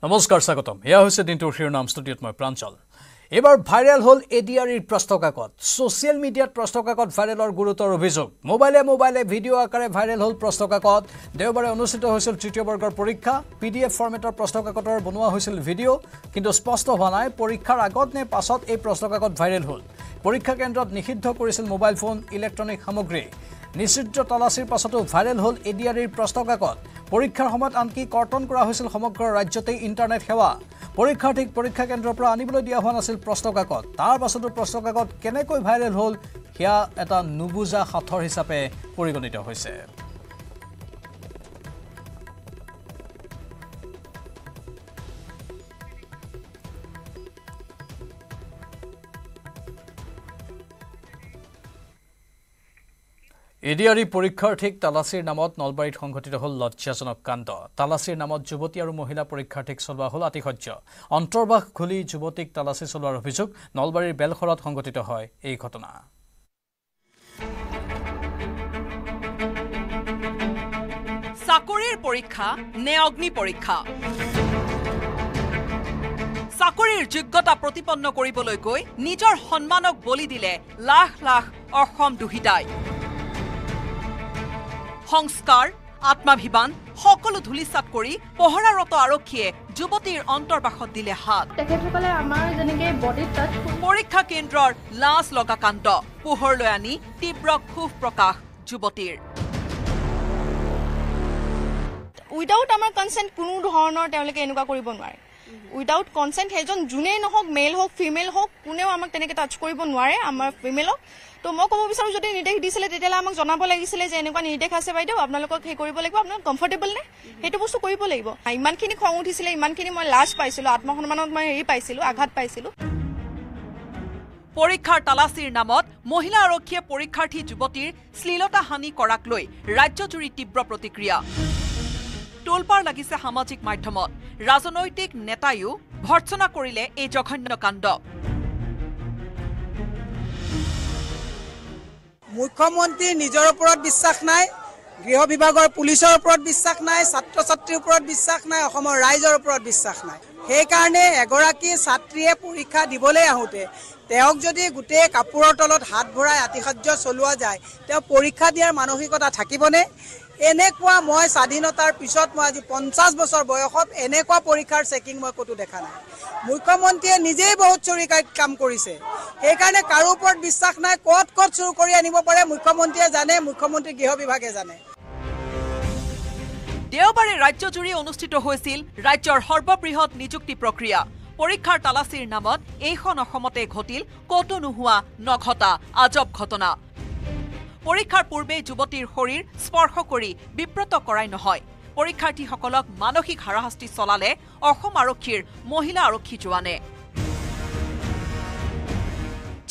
Namaskar Sagotam. Here is the intro here. Nam studio at my pranchal. এবার viral হল এডিআরই প্রস্তকাকত social মিডিয়াত প্রস্তকাকত ভাইৰালৰ গুৰুতৰ অভিযোগ মোবাইলে মোবাইলে ভিডিও আকাৰে ভাইৰাল হল প্ৰস্তকাকত দেওবাৰে অনুষ্ঠিত হৈছিল তৃতীয় বৰ্গৰ পৰীক্ষা পিডিএফ ফৰমেটৰ প্ৰস্তকাকতৰ বনোৱা হৈছিল ভিডিও কিন্তু স্পষ্ট হোৱা নাই পৰীক্ষাৰ আগত নে পাছত এই প্ৰস্তকাকত ভাইৰাল হল পৰীক্ষা কেন্দ্ৰত নিষিদ্ধ কৰিছিল মোবাইল ফোন ইলেক্ট্ৰনিক সামগ্ৰী নিষিদ্ধ তলাশীৰ পাছতো ভাইৰাল হল এডিআৰইৰ প্ৰস্তকাকত পৰীক্ষাৰ সময়ত আনকি কৰ্তন কৰা হৈছিল সমগ্ৰ ৰাজ্যতে ইন্টাৰনেট সেৱা পৰীক্ষাৰ্থীক পৰীক্ষা কেন্দ্ৰৰ পৰা আনিবলৈ দিয়া হোৱা নাছিল প্ৰশ্নকাকত তাৰ পাছতো প্ৰশ্নকাকত কেনেকৈ ভাইৰেল হল হিয়া এটা নুবুজা হাতৰ হিচাপে পৰিগণিত হৈছে ADRE পৰীক্ষাৰ্থীক তালাসীৰ নামত নলবাৰীত সংঘটিত হল লজ্জাজনক কাণ্ড তালাসীৰ নামত যুৱতী আৰু মহিলা পৰীক্ষাৰ্থীক চলৱা হল আতিহ্য অন্তৰবাহ খুলি যুৱতীক তালাসী চলৱাৰ অভিযোগ নলবাৰীৰ বেলখৰত সংঘটিত হয় এই ঘটনা চাকৰিৰ পৰীক্ষা নে অগ্নি পৰীক্ষা চাকৰিৰ যোগ্যতা প্ৰতিপন্ন কৰিবলৈ গৈ নিজৰ সন্মানক বলি দিলে lakh lakh Assam দুহিতাই Hongskar, Atmabhiban, Hokolo Dhulisat Kori, Pohara Roto Arokhie, Jubotir Antorbahot Dile Hat. Porikha Kendror, Las Logakanto, Pohor Loyani, Tibro Khuf Prakash, Jubotir. Without our consent, Kunu Honor, Telecanuka Koribonware. Without consent, Hejon June Hog, male Hog, female Hog, Kune Amak Tenekatach Koribonware, Amar female Hog. So, I am যদি নিদেখ দিছিলে তেতিয়ালে আমাক জনাব লাগিছিলে যে এনেকুৱা নিদেখ আছে বাইদেউ আপোনালোকক হে কৰিব লাগিব আপোনাক কমফৰ্টেবল নে হেটো বস্তু কৰিব লাগিব ইমানখিনি খং উঠিছিলে ইমানখিনি মই লাজ পাইছিলো আত্মসন্মানত মই হেৰি পাইছিলো আঘাত পাইছিলো পৰীক্ষাৰ তালাসীৰ নামত মহিলা আৰক্ষীয়ে পৰীক্ষাৰ্থী যুৱতীৰ শ্লীলতা হানি কৰাক লৈ ৰাজ্যজুৰি তীব্ৰ প্ৰতিক্ৰিয়া টোলপাৰ লাগিছে সামাজিক মাধ্যমত ৰাজনৈতিক নেতায়ো ভৰ্ৎসনা কৰিলে এই জঘন্য কাণ্ড মুখ্যমন্ত্ৰী নিজৰ ওপৰত বিশ্বাস নাই গৃহ বিভাগৰ পুলিচৰ ওপৰত বিশ্বাস নাই ছাত্ৰ ছাত্ৰীৰ ওপৰত বিশ্বাস নাই অসমৰ ৰাইজৰ ওপৰত বিশ্বাস নাই সেই কাৰণে এগৰাকী ছাত্ৰীয়ে পৰীক্ষা দিবলৈ আহুতে তেওঁক যদি গুটে কাপোৰৰ তলত হাত ভৰাই আতিহ্য চলোৱা যায় তেওঁ পৰীক্ষা দিয়াৰ মানসিকতা থাকিবনে এনেকুৱা মই স্বাধীনতাৰ পিছত মই আজি 50 বছৰ বয়সত এনেকুৱা পৰীক্ষাৰ চেকিং মই কতো দেখা নাই মুখ্যমন্ত্ৰীয়ে নিজেই বহুত চৰিকাই কাম কৰিছে এই কাৰণে কাৰো ওপৰত বিশ্বাস নাই কত কত চুৰ কৰি আনিব পাৰে মুখ্যমন্ত্ৰীয়ে জানে মুখ্যমন্ত্ৰী গৃহ বিভাগে জানে দেওবাৰে ৰাজ্যজুৰি অনুষ্ঠিত হৈছিল ৰাজ্যৰ সৰ্ববৃহৎ নিযুক্তি প্ৰক্ৰিয়া পৰীক্ষাৰ তালাসীৰ নামত এইখন অসমতে ঘটিল কতো নোহোৱা নঘটা আজব ঘটনা পৰীক্ষাৰ পূৰ্বে যুৱতীৰ শৰীৰ স্পৰ্শ কৰি বিব্ৰত কৰায় নহয় পৰীক্ষাৰ্থীসকলক মানসিক হাৰাশাস্তি চলালে অসম আৰক্ষীৰ মহিলা আৰক্ষী জোৱানে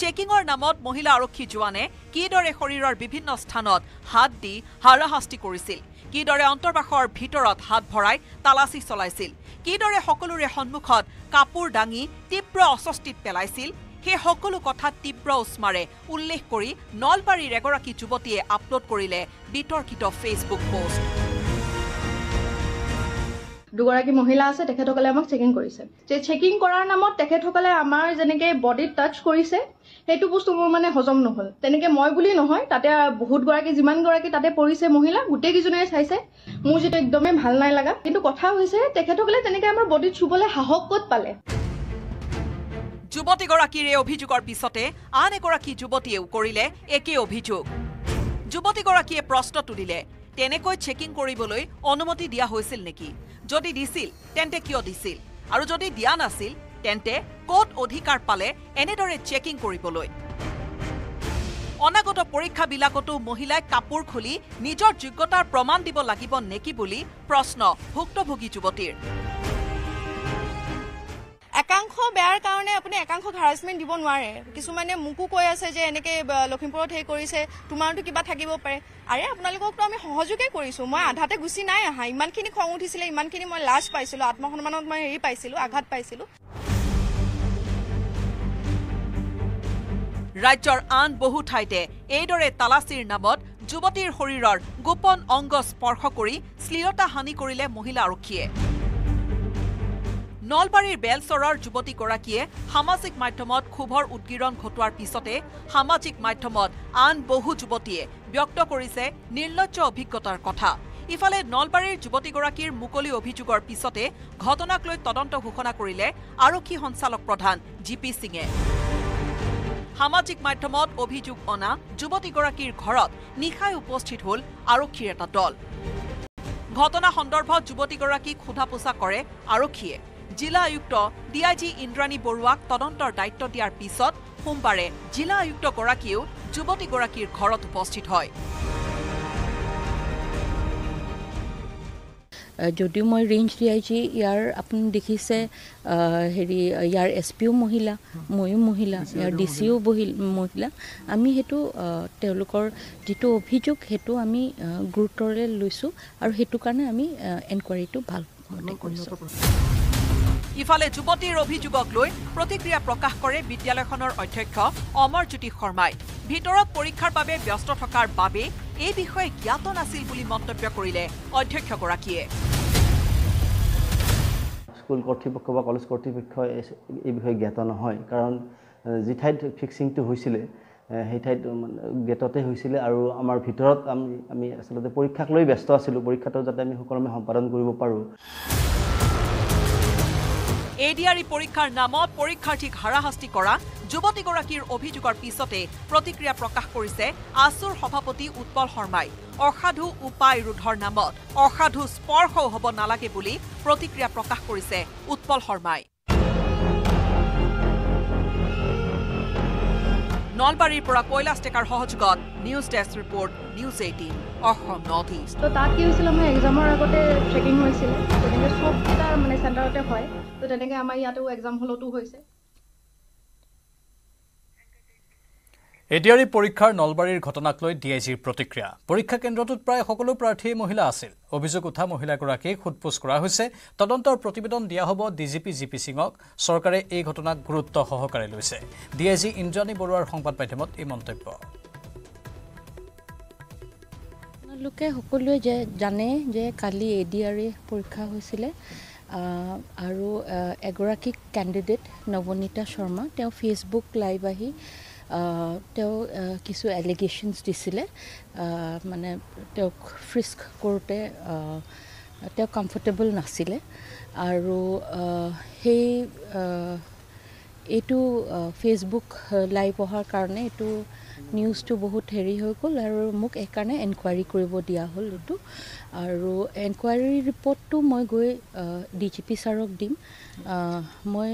চেকিংৰ নামত মহিলা আৰক্ষী জোৱানে কিদৰে শৰীৰৰ বিভিন্ন স্থানত হাত দি হাৰাশাস্তি কৰিছিল কিদৰে অন্তৰবাখৰ ভিতৰত হাত ভৰাই তালাচী চলাইছিল কিদৰে সকলোৰে সন্মুখত কাপোৰ ডাঙি তীব্ৰ অস্বস্তিত পেলাইছিল সেই সকলো কথা তীব্ৰ উস্মাৰে উল্লেখ কৰি নলবাৰীৰ এগৰাকী যুৱতীয়ে আপলোড কৰিলে বিতৰ্কিত ফেচবুক পোষ্ট দুগৰাকী মহিলা আছে তেখেতসকলে আমাক চেকিং কৰিছে যে চেকিং কৰাৰ নামত তেখেতসকলে আমাৰ জেনেকে বডি টাচ কৰিছে হেতু বস্তু মোৰ মানে হজম নহল তেনেকে মই বুলি নহয় তাতে বহুত গৰাকী জিমান গৰাকী তাতে পৰিছে মহিলা গুটে কিজনে চাইছে মোৰ যেটো একদমই ভাল নাই লাগা কিন্তু কথা হৈছে তেখেতসকলে তেনেকে আমাৰ বডি চুবলৈ হাহক কত পালে যুৱতী গৰাকীৰ এই অভিযোগৰ পিছতে আন এগৰাকী যুৱতীয়েও কৰিলে একে অভিযোগ যুৱতী গৰাকীয়ে প্ৰশ্ন তুলিলে তেনেকৈ চেকিং কৰিবলৈ অনুমতি দিয়া হৈছিল নেকি যদি দিছিল তেন্তে কিয় দিছিল আৰু যদি দিয়া নাছিল তেন্তে কোট অধিকাৰ পালে এনেদৰে চেকিং কৰিবলৈ অনাগত পৰীক্ষা বিলাকতো মহিলাই কাপোৰ খুলি নিজৰ যোগ্যতাৰ প্ৰমাণ দিব লাগিব নেকি বুলি প্ৰশ্ন ভুক্তভোগী যুৱতীৰ একাংশ বেয়াৰ কাৰণে আপুনি একাংশ হাৰাসমেন্ট দিব নোৱাৰে কিছুমানে মুকু কৈ আছে যে এনেকে লখিমপুৰত হেই কৰিছে তোমাৰটো কিবা থাকিব পাৰে আৰে আপোনালোককটো আমি সহযোগে কৰিছো মই আধাতে গুছি নাই আহা ইমানখিনি খং উঠিছিলে ইমানখিনি মই লাজ পাইছিলো আত্মসন্মানত মই হেৰি পাইছিলো আঘাত পাইছিলো ৰাজ্যৰ আন বহু ঠাইতে এইদৰে তালাসীৰ নামত যুৱতীৰ শৰীৰৰ গোপন অংগ স্পৰ্শ কৰি শ্লীলতা হানি কৰিলে মহিলা আৰক্ষীয়ে নলবাৰীৰ বেলচৰৰ যুৱতী গৰাকীয়ে সামাজিক মাধ্যমত খুবৰ উদ্গীৰণ ঘটোৱাৰ পিছতে সামাজিক মাধ্যমত আন বহু যুৱতীয়ে ব্যক্ত কৰিছে নিৰ্লজ্জ অভিজ্ঞতাৰ কথা। ইফালে নলবাৰীৰ যুৱতী গৰাকীৰ মুকলি অভিযোগৰ পিছতে ঘটনাক লৈ তদন্ত ঘোষণা কৰিলে আৰক্ষী সঞ্চালক প্ৰধান জিপি সিঙে। সামাজিক মাধ্যমত অভিযোগ অনা যুৱতী গৰাকীৰ ঘৰত নিশাই উপস্থিত হল আৰক্ষীৰ এটা দল। ঘটনা সন্দৰ্ভত যুৱতী গৰাকীক সোধা পোছা কৰে আৰক্ষীয়ে। জিলা আয়ুক্ত ডিআইজি ইন্দ্ৰাণী বৰুৱাক তদন্তৰ দায়িত্ব দিয়াৰ পিছত সোমবাৰে জিলা আয়ুক্ত গৰাকীও যুৱতী গৰাকীৰ ঘৰত উপস্থিত হয়। যদিও মই ৰেঞ্জ ডিআইজি, ইয়াৰ আপুনি দেখিছে হেৰি ইয়াৰ এছপিও মহিলা, ময়ো মহিলা, ইয়াৰ ডিচিও মহিলা। আমি সেইটো তেওঁলোকৰ যিটো অভিযোগ সেইটো আমি গুৰুত্বৰে লৈছোঁ আৰু সেইটো কাৰণে আমি এনকুৱাৰীটো ভাল কৰিছোঁ। ইফালে যুৱতীৰ অভিযোগক লৈ প্ৰতিক্ৰিয়া প্ৰকাশ কৰে বিদ্যালয়খনৰ অধ্যক্ষ অমৰজ্যোতি শৰ্মাই। ভিতৰত পৰীক্ষাৰ বাবে ব্যস্ত থকাৰ বাবে এই বিষয়ে জ্ঞাত নাছিল বুলি মন্তব্য কৰিলে অধ্যক্ষগৰাকীয়ে। স্কুল কৰ্তৃপক্ষ বা কলেজ কৰ্তৃপক্ষ এই বিষয়ে জ্ঞাত নহয়, কাৰণ যি ঠাইত ফিক্সিংটো হৈছিলে সেই ঠাইত গেটতে হৈছিলে আৰু আমাৰ ভিতৰত আমি আচলতে পৰীক্ষাক লৈ ব্যস্ত আছিলোঁ, পৰীক্ষাটো যাতে আমি সকলোৱে সম্পাদন কৰিব পাৰোঁ। ADRE পৰীক্ষাৰ নামত পৰীক্ষাৰ্থীক হাৰাশাস্তি কৰা যুৱতীগৰাকীৰ অভিযোগৰ পিছতে প্ৰতিক্ৰিয়া প্ৰকাশ কৰিছে আছুৰ সভাপতি উৎপল শৰ্মাই। অসাধু উপায় ৰোধৰ নামত অসাধু স্পৰ্শও হ'ব নালাগে বুলি প্ৰতিক্ৰিয়া প্ৰকাশ কৰিছে উৎপল শৰ্মাই। নলবাৰীৰ পৰা কৈলাশ টেকাৰ সহযোগত news desk report news 18 Assam north east. তো তাত কি হৈছিল, আমাৰ এক্সামৰ আগতে ট্ৰেকিং হৈছিল, তেনেকৈ সবকেইটা মানে চেণ্টাৰতে হয়। তো তেনেকৈ আমাৰ ইয়াতো এক্সাম হলতো হৈছে। ADRE পৰীক্ষাৰ নলবাৰীৰ ঘটনাক লৈ ডিআইজিৰ প্ৰতিক্ৰিয়া। পৰীক্ষা কেন্দ্ৰটোত প্ৰায় সকলো প্ৰাৰ্থী মহিলা আছিল। অভিযোগ উঠা মহিলাগৰাকীক সোধপোছ কৰা হৈছে। তদন্তৰ প্ৰতিবেদন দিয়া হ'ব DGP জিপি সিঙক। চৰকাৰে এই ঘটনাক গুৰুত্ব সহকাৰে লৈছে। ডিআইজি ইন্দ্ৰাণী বৰুৱাৰ সংবাদ মাধ্যমত এই মন্তব্য। লোকে সকলোৱে জানে যে কালি ADRE পৰীক্ষা হৈছিলে আৰু এগৰাকী কেণ্ডিডেট নৱনীতা শৰ্মা তেওঁ ফেচবুক লাইভ আহি তেওঁ কিছু এলিগেশ্যনছ দিছিলে, মানে তেওঁক ফ্ৰিস্ক কৰোঁতে তেওঁ কমফৰ্টেবল নাছিলে আৰু সেই এইটো ফেচবুক লাইভ অহাৰ কাৰণে এইটো নিউজটো বহুত হেৰি হৈ গ'ল আৰু মোক এইকাৰণে এনকুৱাৰী কৰিব দিয়া হ'ল। এইটো আৰু এনকুৱাৰী ৰিপৰ্টটো মই গৈ DGP ছাৰক দিম। মই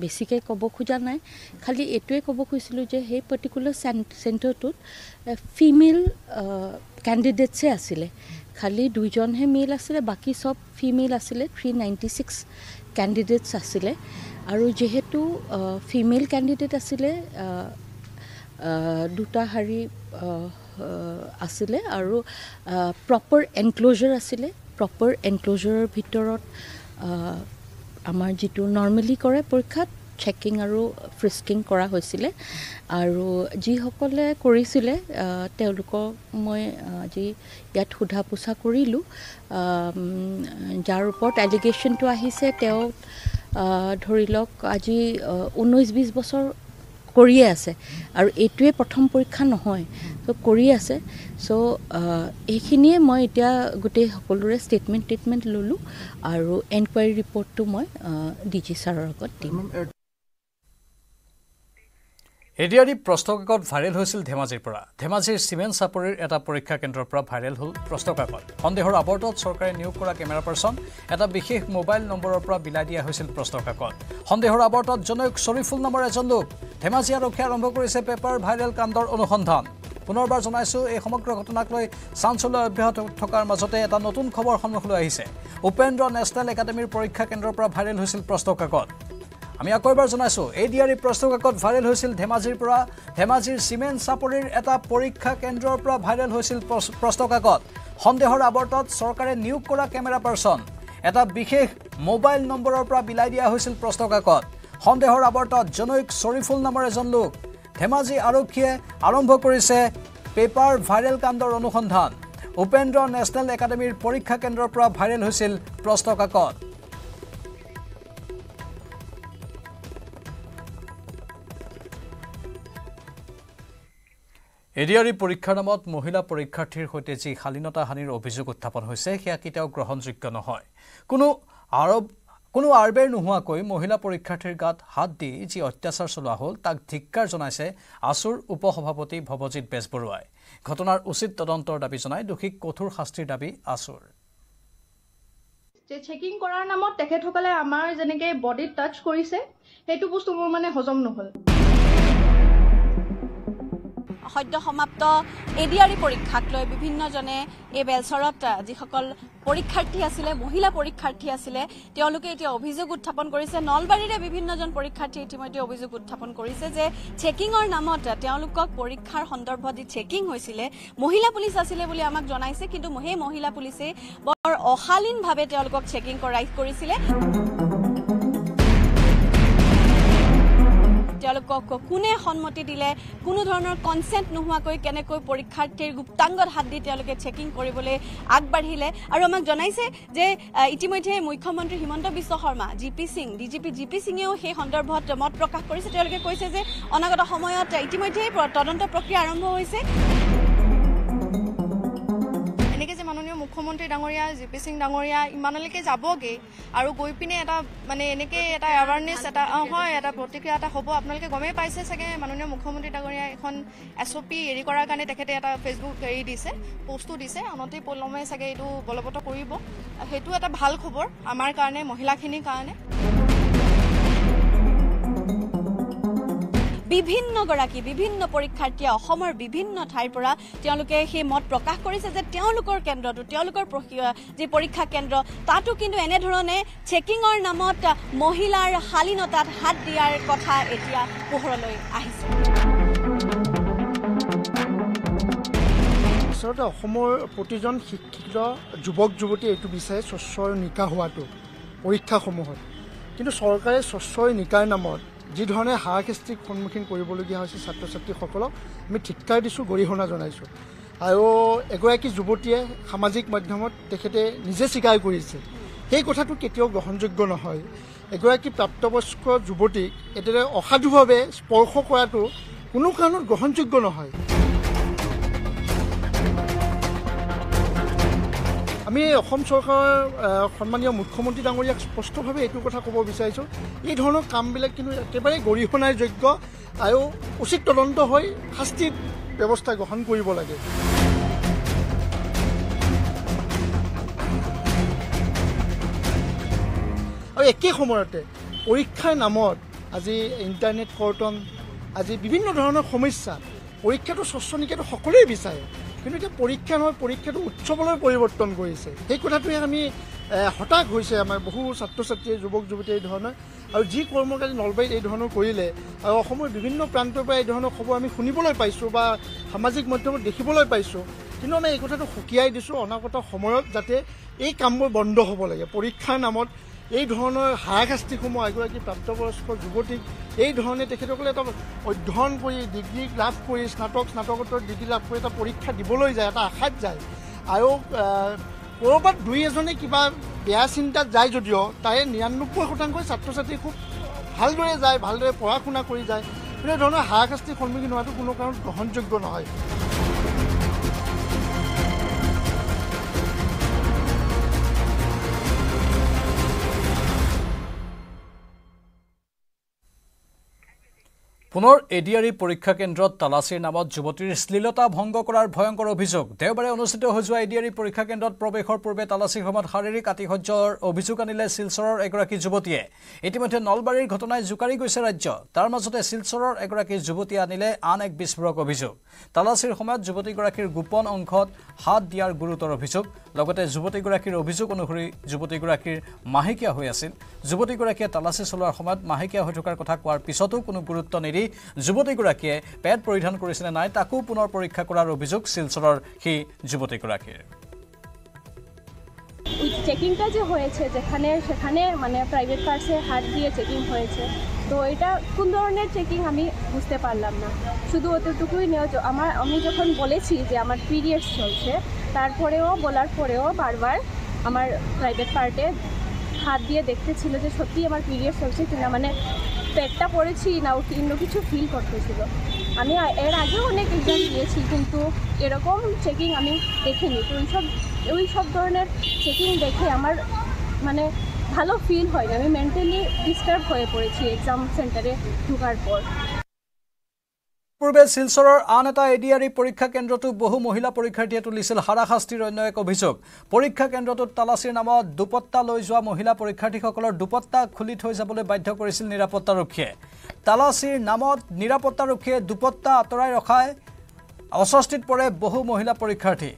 বেছিকৈ ক'ব খোজা নাই, খালি এইটোৱে ক'ব খুজিছিলোঁ যে সেই পাৰ্টিকুলাৰ চেণ্টাৰটোত ফিমেল কেণ্ডিডেটছে আছিলে, খালি দুইজনহে মেল আছিলে, বাকী চব ফিমেল আছিলে। 396 কেণ্ডিডেটছ আছিলে আৰু যেহেতু ফিমেল কেণ্ডিডেট আছিলে দুটা হাৰি আছিলে আৰু প্ৰপাৰ এনক্ল'জাৰ আছিলে। প্ৰপাৰ এনক্ল'জাৰৰ ভিতৰত আমাৰ যিটো নৰ্মেলি কৰে পৰীক্ষাত চেকিং আৰু ফ্ৰিস্কিং কৰা হৈছিলে আৰু যিসকলে কৰিছিলে তেওঁলোকক মই আজি ইয়াত সোধা পোছা কৰিলোঁ। যাৰ ওপৰত এলিগেশ্যনটো আহিছে তেওঁ ধৰি লওক আজি 19-20 বছৰ কৰিয়ে আছে আৰু এইটোৱে প্ৰথম পৰীক্ষা নহয়, চ' কৰি আছে। চ' এইখিনিয়ে মই এতিয়া গোটেই সকলোৰে ষ্টেটমেণ্ট ল'লোঁ আৰু এনকুৱাৰী ৰিপৰ্টটো মই DG ছাৰৰ আগত দিম। ADRE প্ৰশ্নকাকত ভাইৰেল হৈছিল ধেমাজিৰ পৰা। ধেমাজিৰ চিমেণ্ট চাপৰিৰ এটা পৰীক্ষা কেন্দ্ৰৰ পৰা ভাইৰেল হ'ল প্ৰশ্নকাকত। সন্দেহৰ আৱৰ্তত চৰকাৰে নিয়োগ কৰা কেমেৰা পাৰ্চন এটা বিশেষ মোবাইল নম্বৰৰ পৰা বিলাই দিয়া হৈছিল প্ৰশ্নকাকত। সন্দেহৰ আৱৰ্তত জনৈক শ্বৰীফুল নামৰ এজন লোক। ধেমাজি আৰক্ষীয়ে আৰম্ভ কৰিছে পেপাৰ ভাইৰেল কাণ্ডৰ অনুসন্ধান। পুনৰবাৰ জনাইছোঁ, এই সমগ্ৰ ঘটনাক লৈ চাঞ্চল্য অব্যাহত থকাৰ মাজতে এটা নতুন খবৰ সন্মুখলৈ আহিছে। উপেন্দ্ৰ নেশ্যনেল একাডেমীৰ পৰীক্ষা কেন্দ্ৰৰ পৰা ভাইৰেল হৈছিল প্ৰশ্নকাকত। আমি আকৌ এবাৰ জনাইছোঁ, ADRE প্ৰশ্নকাকত ভাইৰেল হৈছিল ধেমাজিৰ পৰা। ধেমাজিৰ চিমেণ্ট চাপৰিৰ এটা পৰীক্ষা কেন্দ্ৰৰ পৰা ভাইৰেল হৈছিল প্ৰশ্নকাকত। সন্দেহৰ আৱৰ্তত চৰকাৰে নিয়োগ কৰা কেমেৰা পাৰ্চন এটা বিশেষ মোবাইল নম্বৰৰ পৰা বিলাই দিয়া হৈছিল প্ৰশ্নকাকত। সন্দেহৰ আৱৰ্তত জনৈক শ্বৰীফুল নামৰ এজন লোক। ধেমাজি আৰক্ষীয়ে আৰম্ভ কৰিছে পেপাৰ ভাইৰেল কাণ্ডৰ অনুসন্ধান। উপেন্দ্ৰ নেশ্যনেল একাডেমীৰ পৰীক্ষা কেন্দ্ৰৰ পৰা ভাইৰেল হৈছিল প্ৰশ্নকাকত। ADRE পৰীক্ষাৰ নামত মহিলা পৰীক্ষাৰ্থীৰ হৈতে যি শালীনতা হানিৰ অভিযোগ উত্থাপন হৈছে সেয়া কিতাও গ্ৰহণযোগ্য নহয় কোনো আৰবেৰ নোহোৱাকৈ মহিলা পৰীক্ষাৰ্থীৰ গাত হাত দি যি অত্যাচাৰ চলোৱা হ'ল তাক ধিক্কাৰ জনাইছে আসুৰ উপসভাপতি ভৱজিত বেজবৰুৱাই ঘটনাৰ উচিত তদন্তৰ দাবী জনাই দুখীক কঠোৰ শাস্তিৰ দাবী আসুৰ চেকিং কৰাৰ নামত তেখেতসকলে আমাৰ জেনেকে বডি টাচ কৰিছে হেতু বস্তু মোৰ মানে হজম নহল সদ্য সমাপ্ত এডিআৰই পৰীক্ষাক লৈ বিভিন্নজনে এই বেলসৰত যিসকল পৰীক্ষাৰ্থী আছিল মহিলা পৰীক্ষাৰ্থী আছিল তেওঁলোকে এতিয়া অভিযোগ উত্থাপন কৰিছে নলবাৰীৰে বিভিন্নজন পৰীক্ষাৰ্থী ইতিমধ্যে অভিযোগ উত্থাপন কৰিছে যে চেকিংৰ নামত তেওঁলোকক পৰীক্ষাৰ সন্দৰ্ভত চেকিং হৈছিল মহিলা পুলিচ আছিল বুলি আমাক জনাইছে কিন্তু মহে মহিলা পুলিচে বৰ অহালিনভাৱে তেওঁলোকক চেকিং কৰিছিল কোনে সন্মতি দিলে কোনো ধৰণৰ কনসেন্ট নোহোৱাকৈ কেনেকৈ পৰীক্ষাৰ্থীৰ গুপ্তাংগত হাত দি তেওঁলোকে চেকিং কৰিবলৈ আগবাঢ়িলে আৰু আমাক জনাইছে যে ইতিমধ্যে মুখ্যমন্ত্ৰী হিমন্ত বিশ্ব শৰ্মা ডিজিপি জিপি সিঙেও সেই সন্দৰ্ভত মত প্ৰকাশ কৰিছে তেওঁলোকে কৈছে যে অনাগত সময়ত ইতিমধ্যে তদন্ত প্ৰক্ৰিয়া আৰম্ভ হৈছে মাননীয় মুখ্যমন্ত্ৰী ডাঙৰীয়া জিপি সিং ডাঙৰীয়া ইমানলৈকে যাবগে আৰু গৈ পিনে এটা মানে এনেকে এটা এৱাৰনেস এটা হয় এটা প্ৰতিক্ৰিয়া এটা হ'ব আপোনালোকে গমেই পাইছে সকে মাননীয় মুখ্যমন্ত্ৰী ডাঙৰীয়া এখন এসপি এৰি কৰাৰ কাৰণে তেখেতে এটা ফেসবুক এৰি দিছে পোষ্টও দিছে অনতে পলমে সকে এটো বলবত কৰিব হেতু এটা ভাল খবৰ আমাৰ কাৰণে মহিলাখিনিৰ কাৰণে বিভিন্ন পৰীক্ষাৰ্থী অসমৰ বিভিন্ন ঠাইৰ পৰা তেওঁলোকে সেই মত প্ৰকাশ কৰিছে যে তেওঁলোকৰ কেন্দ্ৰটো তেওঁলোকৰ যে পৰীক্ষা কেন্দ্ৰ তাতো কিন্তু এনে ধৰণে চেকিংৰ নামত মহিলাৰ শালীনতাত হাত দিয়াৰ কথা এতিয়া পোহৰলৈ আহিছে সৰতে অসমৰ প্ৰতিজন শিক্ষিত যুৱক যুৱতী এটো বিষয়ে স্বচ্ছ নিকা হোৱাটো পৰীক্ষাসমূহত কিন্তু চৰকাৰে স্বচ্ছ নিকাৰ নামত যি ধৰণে হাৰাশাস্তিক সন্মুখীন কৰিবলগীয়া হৈছে ছাত্ৰ ছাত্ৰীসকলক আমি ঠিককাৰ দিছো গৰিহণা জনাইছো আৰু এগৰাকী যুৱতীয়ে সামাজিক মাধ্যমত তেখেতে নিজে স্বীকাৰ কৰিছে সেই কথাটো কেতিয়াও গ্ৰহণযোগ্য নহয় এগৰাকী প্ৰাপ্তবয়স্ক যুৱতীক এতেৰে অসাধুভাৱে স্পৰ্শ কৰাটো কোনো কাৰণত গ্ৰহণযোগ্য নহয় আমি অসম চৰকাৰৰ সন্মানীয় মুখ্যমন্ত্ৰী ডাঙৰীয়াক স্পষ্টভাৱে এইটো কথা ক'ব বিচাৰিছো এই ধৰণৰ কামবিলাক কিন্তু একেবাৰে গৰিহণাৰ যোগ্য আৰু উচিত তদন্ত হৈ শাস্তি ব্যৱস্থা গ্ৰহণ কৰিব লাগে আৰু একে সময়তে পৰীক্ষাৰ নামত আজি ইন্টাৰনেট কৰ্তন আজি বিভিন্ন ধৰণৰ সমস্যা পৰীক্ষাটো স্বচ্ছ নিকাটো সকলোৱে বিচাৰে কিন্তু যে পৰীক্ষা নহয় পৰীক্ষাটো উৎসৱলৈ পৰিৱৰ্তন কৰিছে এই কথাটোৱে আমি হঠাৎ হৈছে আমাৰ বহু ছাত্ৰ ছাত্ৰী যুৱক যুৱতী এই ধৰণৰ আৰু যি কৰ্মকাৰী নলবাৰীত এই ধৰণৰ কৰিলে আৰু অসমৰ বিভিন্ন প্ৰান্তৰ পৰা এই ধৰণৰ খবৰ আমি শুনিবলৈ পাইছো বা সামাজিক মাধ্যমত দেখিবলৈ পাইছো কিন্তু আমি এই কথাটো সকিয়াই দিছো অনাগত সময়ত যাতে এই কামবোৰ বন্ধ হ'ব লাগে পৰীক্ষাৰ নামত এই ধৰণৰ হাৰাশাস্তিসমূহ এগৰাকী প্ৰাপ্তবয়স্ক যুৱতীক এই ধৰণে তেখেতসকলে এটা অধ্যয়ন কৰি ডিগ্ৰী লাভ কৰি স্নাতকোত্তৰ ডিগ্ৰী লাভ কৰি এটা পৰীক্ষা দিবলৈ যায় এটা আশাত যায় আৰু ক'ৰবাত দুই এজনে কিবা বেয়া চিন্তাত যায় যদিও তাৰে ৯৯% ছাত্ৰ ছাত্ৰী খুব ভালদৰে যায় ভালদৰে পঢ়া শুনা কৰি যায় এই ধৰণৰ হাৰাশাস্তিৰ সন্মুখীন হোৱাটো কোনো কাৰণত গ্ৰহণযোগ্য নহয় পুনৰ ADRE পৰীক্ষা কেন্দ্ৰত তালাচীৰ নামত যুৱতীৰ শ্লীলতা ভংগ কৰাৰ ভয়ংকৰ অভিযোগ দেওবাৰে অনুষ্ঠিত হৈ যোৱা ADRE পৰীক্ষা কেন্দ্ৰত প্ৰৱেশৰ পূৰ্বে তালাচীৰ সময়ত শাৰীৰিক আতিশয্যৰ অভিযোগ আনিলে শিলচৰৰ এগৰাকী যুৱতীয়ে ইতিমধ্যে নলবাৰীৰ ঘটনাই জুকাৰি গৈছে ৰাজ্য তাৰ মাজতে শিলচৰৰ এগৰাকী যুৱতীয়ে আনিলে আন এক বিস্ফোৰক অভিযোগ তালাচীৰ সময়ত যুৱতীগৰাকীৰ গোপন অংশত হাত দিয়াৰ গুৰুতৰ অভিযোগ লগতে যুৱতীগৰাকীৰ অভিযোগ অনুসৰি যুৱতীগৰাকীৰ মাহিকিয়া হৈ আছিল যুৱতীগৰাকীয়ে তালাচী চলোৱাৰ সময়ত মাহিকিয়া হৈ থকাৰ কথা কোৱাৰ পিছতো কোনো গুৰুত্ব নিদি যুৱতীগৰাকীয়ে পেড পৰিধান কৰিছিল নাই তাকো পুনৰ পৰীক্ষা কৰাৰ অভিযোগ শিলচৰৰ সেই যুৱতীগৰাকীৰ চেকিংটা যে হয়েছে যেখানে সেখানে মানে প্রাইভেট কারসে হাত দিয়ে চেকিং হয়েছে তো এটা কোন ধরনের চেকিং আমি বুঝতে পারলাম না শুধু অতটুকুই নিয়ে আমি যখন বলেছি যে আমার পিরিয়ডস চলছে তারপরেও বলার পরেও বারবার আমার প্রাইভেট পার্টে হাত দিয়ে দেখতেছিল যে সত্যি আমার পিরিয়ডস চলছে কিনা মানে পেটটা পড়েছি না অন্য কিছু ফিল করতেছিল আমি এর আগেও অনেক এক্সাম দিয়েছি কিন্তু এরকম চেকিং আমি দেখিনি। তো ওই সব ধরনের চেকিং দেখে আমার মানে ভালো ফিল হয় না, আমি মেন্টালি ডিস্টার্ব হয়ে পড়েছি এক্সাম সেন্টারে ঢোকার পর। পূর্বে শিলচৰৰ আন এটা ADRE পৰীক্ষা কেন্দ্ৰটো বহু মহিলা পৰীক্ষাৰ্থীয়ে তুলিছিল হাৰাশাস্তিৰ অন্য এক অভিযোগ। পৰীক্ষা কেন্দ্ৰটোত তালাচীৰ নামত দুপত্তা লৈ যোৱা মহিলা পৰীক্ষাৰ্থীসকলৰ দুপত্তা খুলি থৈ যাবলৈ বাধ্য কৰিছিল নিৰাপত্তাৰক্ষীয়ে। তালাচীৰ নামত নিৰাপত্তাৰক্ষীয়ে দুপত্তা আঁতৰাই ৰখায় অস্বস্তিত পৰে বহু মহিলা পৰীক্ষাৰ্থী।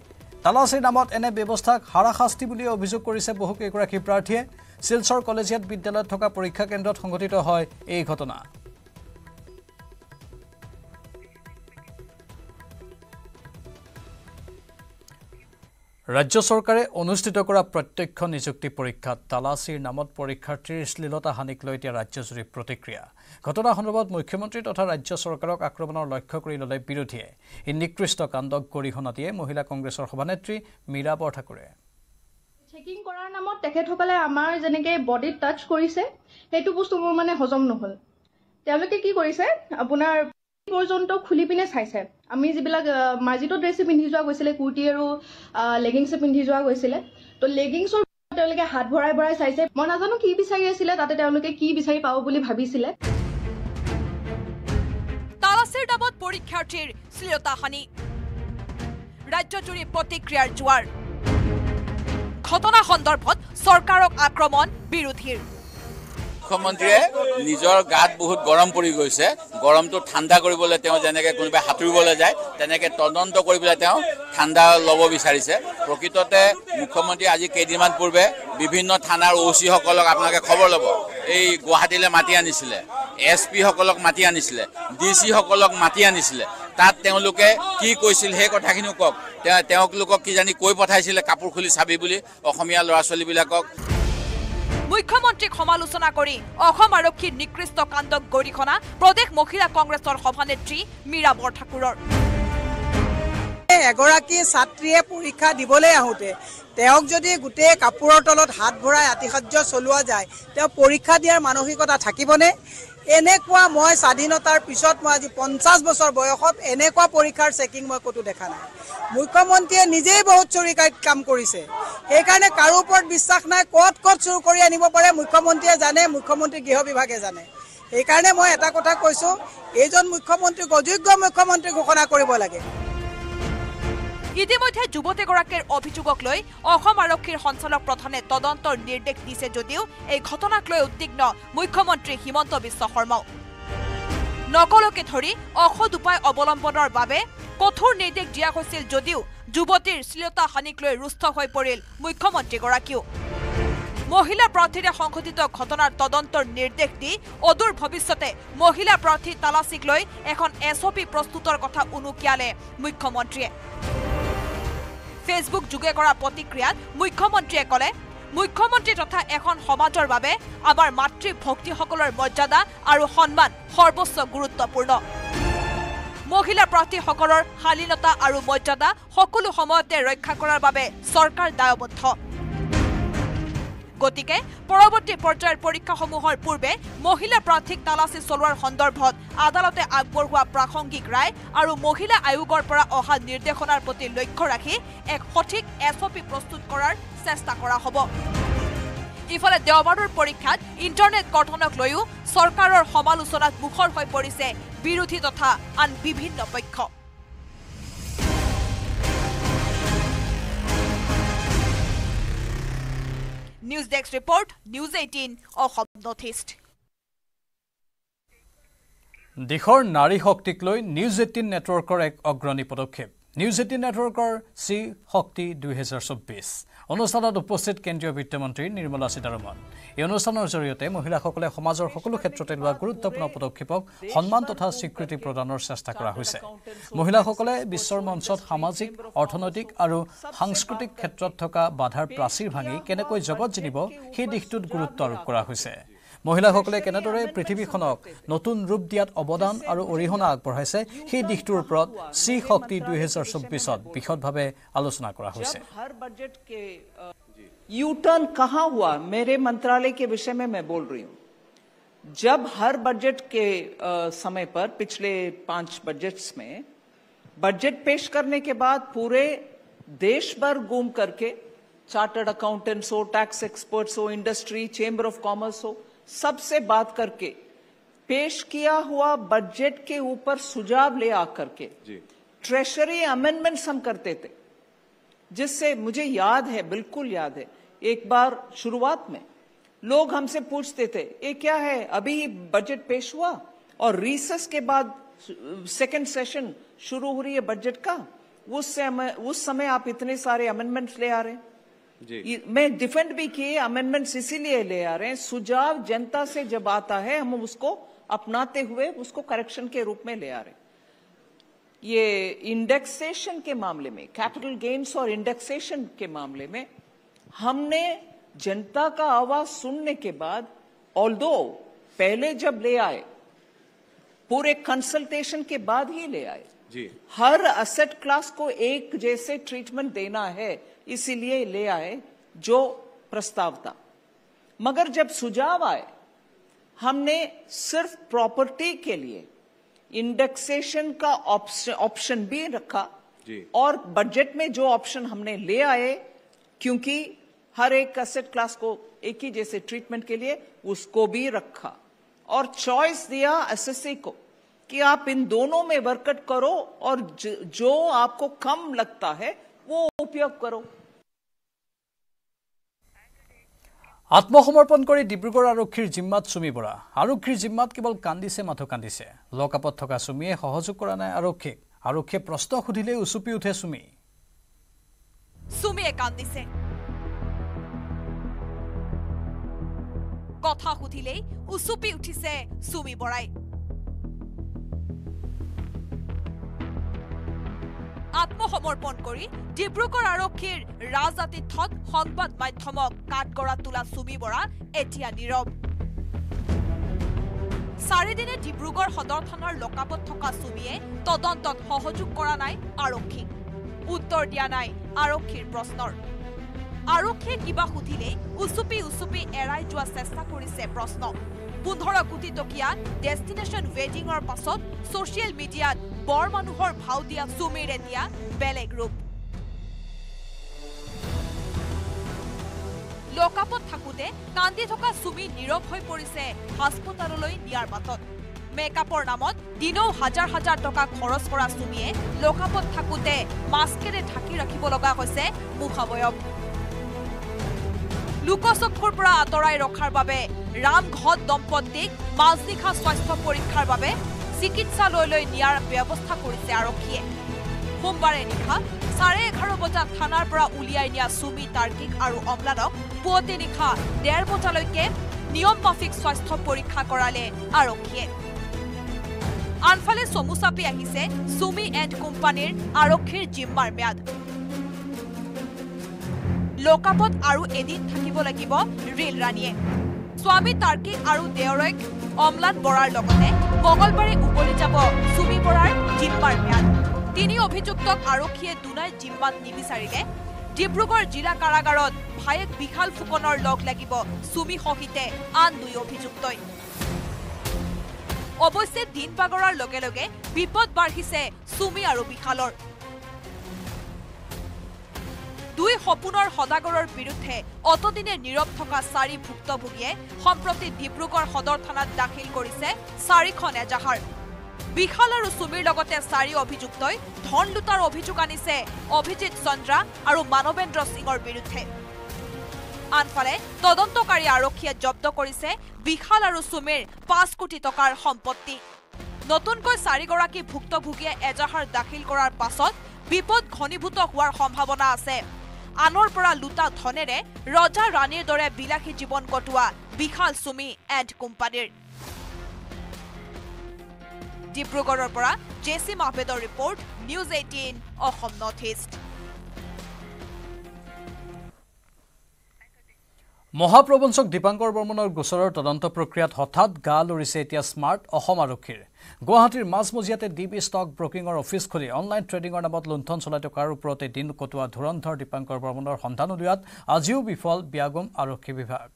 তালাচীৰ নামত এনে ব্যৱস্থাক হাৰাশাস্তি বুলি অভিযোগ কৰিছে বহু কেইগৰাকী প্ৰাৰ্থীয়ে। শিলচৰ কলেজিয়েট বিদ্যালয়ত থকা পৰীক্ষা কেন্দ্ৰত সংঘটিত হয় এই ঘটনা। রাজ্য সরকারে অনুষ্ঠিত করা প্রত্যক্ষ নিযুক্তি পরীক্ষা তালাচির নামত পরীক্ষার্থীর শ্লীলতা হানিক লৈ এতিয়া রাজ্যজুড়ি প্রতিক্রিয়া। ঘটনা সন্দর্ভত মুখ্যমন্ত্রী তথা রাজ্য সরকারক আক্রমণের লক্ষ্য করে ললে বিরোধীয়ে। এই নিকৃষ্ট কাণ্ডক গৰিহণা দিয়ে মহিলা কংগ্ৰেসেৰ সভানেত্ৰী মীৰা বৰঠাকুৰে। চেকিং কৰাৰ নামত তেখেতসকলে আমাৰ যেনেকে বডি টাচ কৰেছে সেইটো বস্তু মোৰ মানে হজম নহল। তেওঁলোকে কি কৰিছে আপোনাৰ পৰ্যন্ত খুলি পিনে চাইছে। আমি যিবিলাক মাৰ্জিত ড্ৰেছ পিন্ধি যোৱা গৈছিলে, কুৰ্তি আৰু লেগিংছ পিন্ধি যোৱা গৈছিলে, তো লেগিংছৰ তেওঁলোকে হাত ভৰাই ভৰাই চাইছে। মই নাজানো কি বিচাৰি আছিলে, তাতে তেওঁলোকে কি বিচাৰি পাব বুলি ভাবিছিলে। তালাচীৰ দাবত পৰীক্ষাৰ্থীৰ শ্লীলতা হানি, ৰাজ্যজুৰি প্ৰতিক্ৰিয়াৰ জোৱাৰ। ঘটনা সন্দৰ্ভত চৰকাৰক আক্ৰমণ বিৰোধীৰ। মুখ্যমন্ত্রীয়ে নিজের গাত বহুত গরম পড়ে গেছে, গরমটা ঠান্ডা করবলে যেনে কোনোবা সাঁতুরবলে যায় তেনেকে তদন্ত করে ঠান্ডা লব বিচারিছে। প্রকৃততে মুখ্যমন্ত্রী আজি কেইদিনমান পূর্বে বিভিন্ন থানার OC সকলক আপনাদের খবর লব এই গুৱাহাটীলৈ মাতি আনিছিলে, SP সকলক মাতি আনিছিলে, DC সকলক মাতি আনিছিলে। তাত তেওঁলোকে কি কৈছিল সেই কথাখিনি কক তেওঁলোকক কি জানি কৈ পঠাইছিলে কাপোৰ খুলি চাবি বুলি অসমীয়া ল'ৰা ছোৱালীবিলাকক। মুখ্যমন্ত্ৰীক সমালোচনা কৰে অসম আৰক্ষীৰ নিকৃষ্ট কাণ্ডক গৰিহণা প্ৰদেশ মহিলা কংগ্ৰেসেৰ সভানেত্ৰী মীৰা বৰঠাকুৰৰ। এগৰাকী ছাত্ৰীয়ে পৰীক্ষা দিবলৈ আহোতে তেওঁক যদি গোটেই কাপোৰৰ তলত হাত ভৰাই আতিশয্য চলোৱা যায়, তেওঁ পৰীক্ষা দিয়াৰ মানসিকতা থাকিবনে? এনেকুৱা মই স্বাধীনতাৰ পিছত মই আজি 50 বছৰ বয়সত এনেকুৱা পৰীক্ষাৰ চেকিং মই কতো দেখা নাই। মুখ্যমন্ত্ৰীয়ে নিজেই বহুত চুৰিকাৰীত কাম কৰিছে, সেইকাৰণে কাৰো ওপৰত বিশ্বাস নাই। ক'ত ক'ত চুৰ কৰি আনিব পাৰে মুখ্যমন্ত্ৰীয়ে জানে, মুখ্যমন্ত্ৰী গৃহ বিভাগে জানে। সেইকাৰণে মই এটা কথা কৈছো, এইজন মুখ্যমন্ত্ৰীক অযোগ্য মুখ্যমন্ত্ৰী ঘোষণা কৰিব লাগে। ইতিমধ্যে যুবতীগৰাকীৰ অভিযোগক লৈ অসম আৰক্ষীৰ সঞ্চালক প্ৰধানে তদন্তৰ নিৰ্দেশ দিছে যদিও এই ঘটনাক লৈ উদ্বিগ্ন মুখ্যমন্ত্ৰী হিমন্ত বিশ্ব শৰ্মাও। নকলকে ধৰি অসৎ উপায় অৱলম্বনৰ বাবে কঠোৰ নিৰ্দেশ দিয়া হৈছিল যদিও যুৱতীৰ শ্লীলতা হানিক লৈ ৰুষ্ট হৈ পৰিল মুখ্যমন্ত্ৰীগৰাকীও। মহিলা প্ৰাৰ্থীৰে সংঘটিত ঘটনাৰ তদন্তৰ নিৰ্দেশ দি অদূৰ ভৱিষ্যতে মহিলা প্ৰাৰ্থী তালাচীক লৈ এখন SOP প্ৰস্তুতৰ কথা উনুকিয়ালে মুখ্যমন্ত্ৰীয়ে। ফেসবুক যোগে কৰা প্ৰতিক্ৰিয়াত মুখ্যমন্ত্ৰীয়ে কলে, মুখ্যমন্ত্ৰী তথা এখন সমাজৰ বাবে আমাৰ মাতৃ ভক্তিসকলৰ মৰ্যাদা আৰু সন্মান সৰ্বোচ্চ গুৰুত্বপূৰ্ণ। মহিলা প্ৰাৰ্থীসকলৰ শালীনতা আৰু মৰ্যাদা সকলো সময়তে ৰক্ষা কৰাৰ বাবে চৰকাৰ দায়বদ্ধ। গতিকে পৰৱৰ্তী পৰ্যায়ৰ পৰীক্ষাসমূহৰ পূৰ্বে মহিলা প্ৰাৰ্থীক তালাচী চলোৱাৰ সন্দৰ্ভত আদালতে আগবঢ়োৱা প্ৰাসংগিক ৰায় আৰু মহিলা আয়োগৰ পৰা অহা নিৰ্দেশনাৰ প্ৰতি লক্ষ্য ৰাখি এক সঠিক SOP প্ৰস্তুত কৰাৰ চেষ্টা কৰা হ'ব। ইফালে দেওবাৰৰ পৰীক্ষাত ইণ্টাৰনেট গঠনক লৈও চৰকাৰৰ সমালোচনাত মুখৰ হৈ পৰিছে বিৰোধী তথা আন বিভিন্ন পক্ষ। News Desk report, News 18 Assam Northeast. দেশৰ নাৰী শক্তিক লৈ News 18 নেটৱৰ্কৰ এক অগ্ৰণী পদক্ষেপ। News 18 নেটৱৰ্কৰ শ্ৰী শক্তি 2024 অনুষ্ঠানত উপস্থিত কেন্দ্ৰীয় বিত্তমন্ত্ৰী নিৰ্মলা সীতাৰমণ। এই অনুষ্ঠানৰ জৰিয়তে মহিলাসকলে সমাজৰ সকলো ক্ষেত্ৰতে লোৱা গুৰুত্বপূৰ্ণ পদক্ষেপক সন্মান তথা স্বীকৃতি প্ৰদানৰ চেষ্টা কৰা হৈছে। মহিলাসকলে বিশ্বৰ মঞ্চত সামাজিক, অৰ্থনৈতিক আৰু সাংস্কৃতিক ক্ষেত্ৰত থকা বাধাৰ প্ৰাচীৰ ভাঙি কেনেকৈ জগত জিনিব সেই দিশটোত গুৰুত্ব আৰোপ কৰা হৈছে। মহিলাসকলে কেনেদৰে পৃথিৱীখনক নতুন ৰূপ দিয়াত অৱদান আৰু অৰিহণা আগবঢ়াইছে সেই দিশটোৰ ওপৰত শ্ৰী শক্তি 2024ত বিশদভাৱে আলোচনা কৰা হৈছে। यू टर्न कहाँ हुआ मेरे मंत्रालय के विषय में मैं बोल रही हूँ। जब हर बजट के समय पर पिछले 5 बजट्स में बजट पेश करने के बाद पूरे देश भर घूम करके चार्टर्ड अकाउंटेंट्स हो, टैक्स एक्सपर्ट्स हो, इंडस्ट्री, चेंबर ऑफ कॉमर्स हो, सबसे बात करके पेश किया हुआ बजट के ऊपर सुझाव ले आकर के ट्रेजरी अमेंडमेंट्स हम करते थे, जिससे मुझे याद है, बिल्कुल याद है, एक बार शुरुआत में लोग हमसे पूछते थे ये क्या है, अभी ही बजट पेश हुआ और रिसेस के बाद सेकंड सेशन शुरू हो रही है बजट का, उस समय आप इतने सारे अमेंडमेंट्स ले आ रहे हैं। जी। मैं डिफेंड भी किए, अमेंडमेंट्स इसीलिए ले आ रहे हैं, सुझाव जनता से जब आता है हम उसको अपनाते हुए उसको करेक्शन के रूप में ले आ रहे हैं। ये इंडेक्सेशन के मामले में, कैपिटल गेन्स और इंडेक्सेशन के मामले में हमने जनता का आवाज सुनने के बाद, ऑल्दो पहले जब ले आए पूरे कंसल्टेशन के बाद ही ले आए, जी, हर एसेट क्लास को एक जैसे ट्रीटमेंट देना है इसीलिए ले आए जो प्रस्ताव था। मगर जब सुझाव आए हमने सिर्फ प्रॉपर्टी के लिए इंडेक्सेशन का ऑप्शन भी रखा, जी, और बजट में जो ऑप्शन हमने ले आए, क्योंकि हर एक एसेट क्लास को एक ही जैसे ट्रीटमेंट के लिए उसको भी रखा और चॉइस दिया एसएससी को कि आप इन दोनों में वर्कआउट करो और जो आपको कम लगता है वो उपयोग करो। आत्मसमर्पण कर डिब्रुगढ़ आरक्षीर जिम्मात सुमी बरा। आरक्षीर जिम्मात केवल कान्दिसे माथो कान्दिसे। लकआपत थका सुमिये सहयोग करा नाय आरक्षीक। आरक्षीये प्रश्न सुधिले उसुपी उठे सुमी। सुमिये कान्दिसे। कथा सुधिले उसुपी उठिसे सुमी बराय। आत्मसमर्पण करी डिब्रुगढ़ आरक्षीर राजनीति थक संवाद माध्यमक काटगड़ा तुला सुमी बरा एटिया नीरव। सारेदिने डिब्रुगढ़ सदर थानार लकापत थका सुमिये तदन्तत सहयोग करा नाय आरक्षीक। उत्तर दिया नाय आरक्षीर प्रश्नर। आरक्षीये किबा सुधिले उसुपी उसुपी एराय जोৱা চেষ্টা কৰিছে प्रश्न। 15 कोटी टकिया डेस्टिनेशन वेडिंगर पाছত सोशियल मिडियात बर मानुहर भाव दिया सुमिरे दिया बेलेग रूप। लकापत थाकुते कांदी थका सुमी नीरव হৈ পৰিছে হাসপাতাললৈ নিয়াৰ পাছত। মেকআপৰ নামত দিনও হাজাৰ হাজাৰ টকা খৰচ কৰা সুমিয়ে লকাপত থাকুতে মাস্কেৰে ঢাকি ৰাখিব লগা হৈছে মুখাবয়ব। লোকচক্ষুৰ পৰা আঁতৰাই ৰখাৰ বাবে रामघट दम्पतिक माजलिखा स्वास्थ्य परीक्षार बाबे चिकित्सालयলৈ নিয়াৰ ব্যৱস্থা কৰিছে আৰক্ষীয়ে। সোমবাৰে নিশা 11:30 বজাত থানাৰ পৰা উলিয়াই নিয়া সুমি তাৰ্কিক আৰু অমলানক পুৱতি নিশা 1:30 বজালৈকে নিয়মমাফিক স্বাস্থ্য পৰীক্ষা কৰালে আৰক্ষীয়ে। আনফালে চমুচাপি আহিছে সুমি এণ্ড কোম্পানীৰ আৰক্ষীৰ জিম্মাৰ ম্যাদ। লকাপত আৰু এদিন থাকিব লাগিব ৰেল ৰাণীয়ে। स्वामी तार्किक और देवरक अम्लान बरार मंगलवार उबलि जा सुमी बरार जिम्मार म्याद। 3 अभियुक्तक आरक्षीये दुनाई जिम्मात निविचारिले। डिब्रुगढ़ जिला कारागारत भायेक विशाल फुकनर लग लागिब सुमी सहिते आन 2 अभियुक्तय। अवश्य दिन पागरार लगे लगे विपद बाढ़िसे सुमी और विशालर। 2 सपुनर सदागरर विरुद्धे अतदिने नीरव थका 4 भुक्तभोगिये सम्प्रति डिब्रुगढ़ सदर थानात दाखिल करिसे 4খন এজাহাৰ। विशाल और सुमिर लगते 4 अभियुक्तय धन लुटार अभियोग आनिसे अभिजीत चंद्रा और मानवेन्द्र सिंहर विरुद्धे। आनफाले तदन्तकारी आरक्षीये जब्त करिसे विशाल और सुमिर 5 कोटी टকাৰ सम्पत्ति। नतुनকৈ 4 গৰাকী ভুক্তভোগিয়ে এজাহাৰ দাখিल কৰাৰ পাছত বিপদ ঘনীভূত হোৱাৰ সম্ভাৱনা আছে। আনৰ পৰা লুটা ধনেৰে ৰজা ৰাণীৰ দৰে বিলাসী জীবন কটোৱা বিশাল সুমি এণ্ড কোম্পানীৰ। ডিব্ৰুগড়ৰ পৰা জেচিম আহমেদৰ report, news 18 Assam north east. মহাপ্ৰবঞ্চক দীপাংকৰ বৰ্মনৰ গোচৰৰ তদন্ত প্ৰক্ৰিয়াত হঠাৎ গা লৰিছে এতিয়া স্মাৰ্ট অসম আৰক্ষীৰ। গুৱাহাটীৰ মাজমজিয়াতে ডিবি ষ্টক ব্ৰকিঙৰ অফিচ খুলি অনলাইন ট্ৰেডিঙৰ নামত লুণ্ঠন চলাই টকাৰ ওপৰতে দিন কটোৱা ধুৰন্ধৰ দীপাংকৰ বৰ্মনৰ সন্ধান উলিওৱাত আজিও বিফল ব্যাগম আৰক্ষী বিভাগ।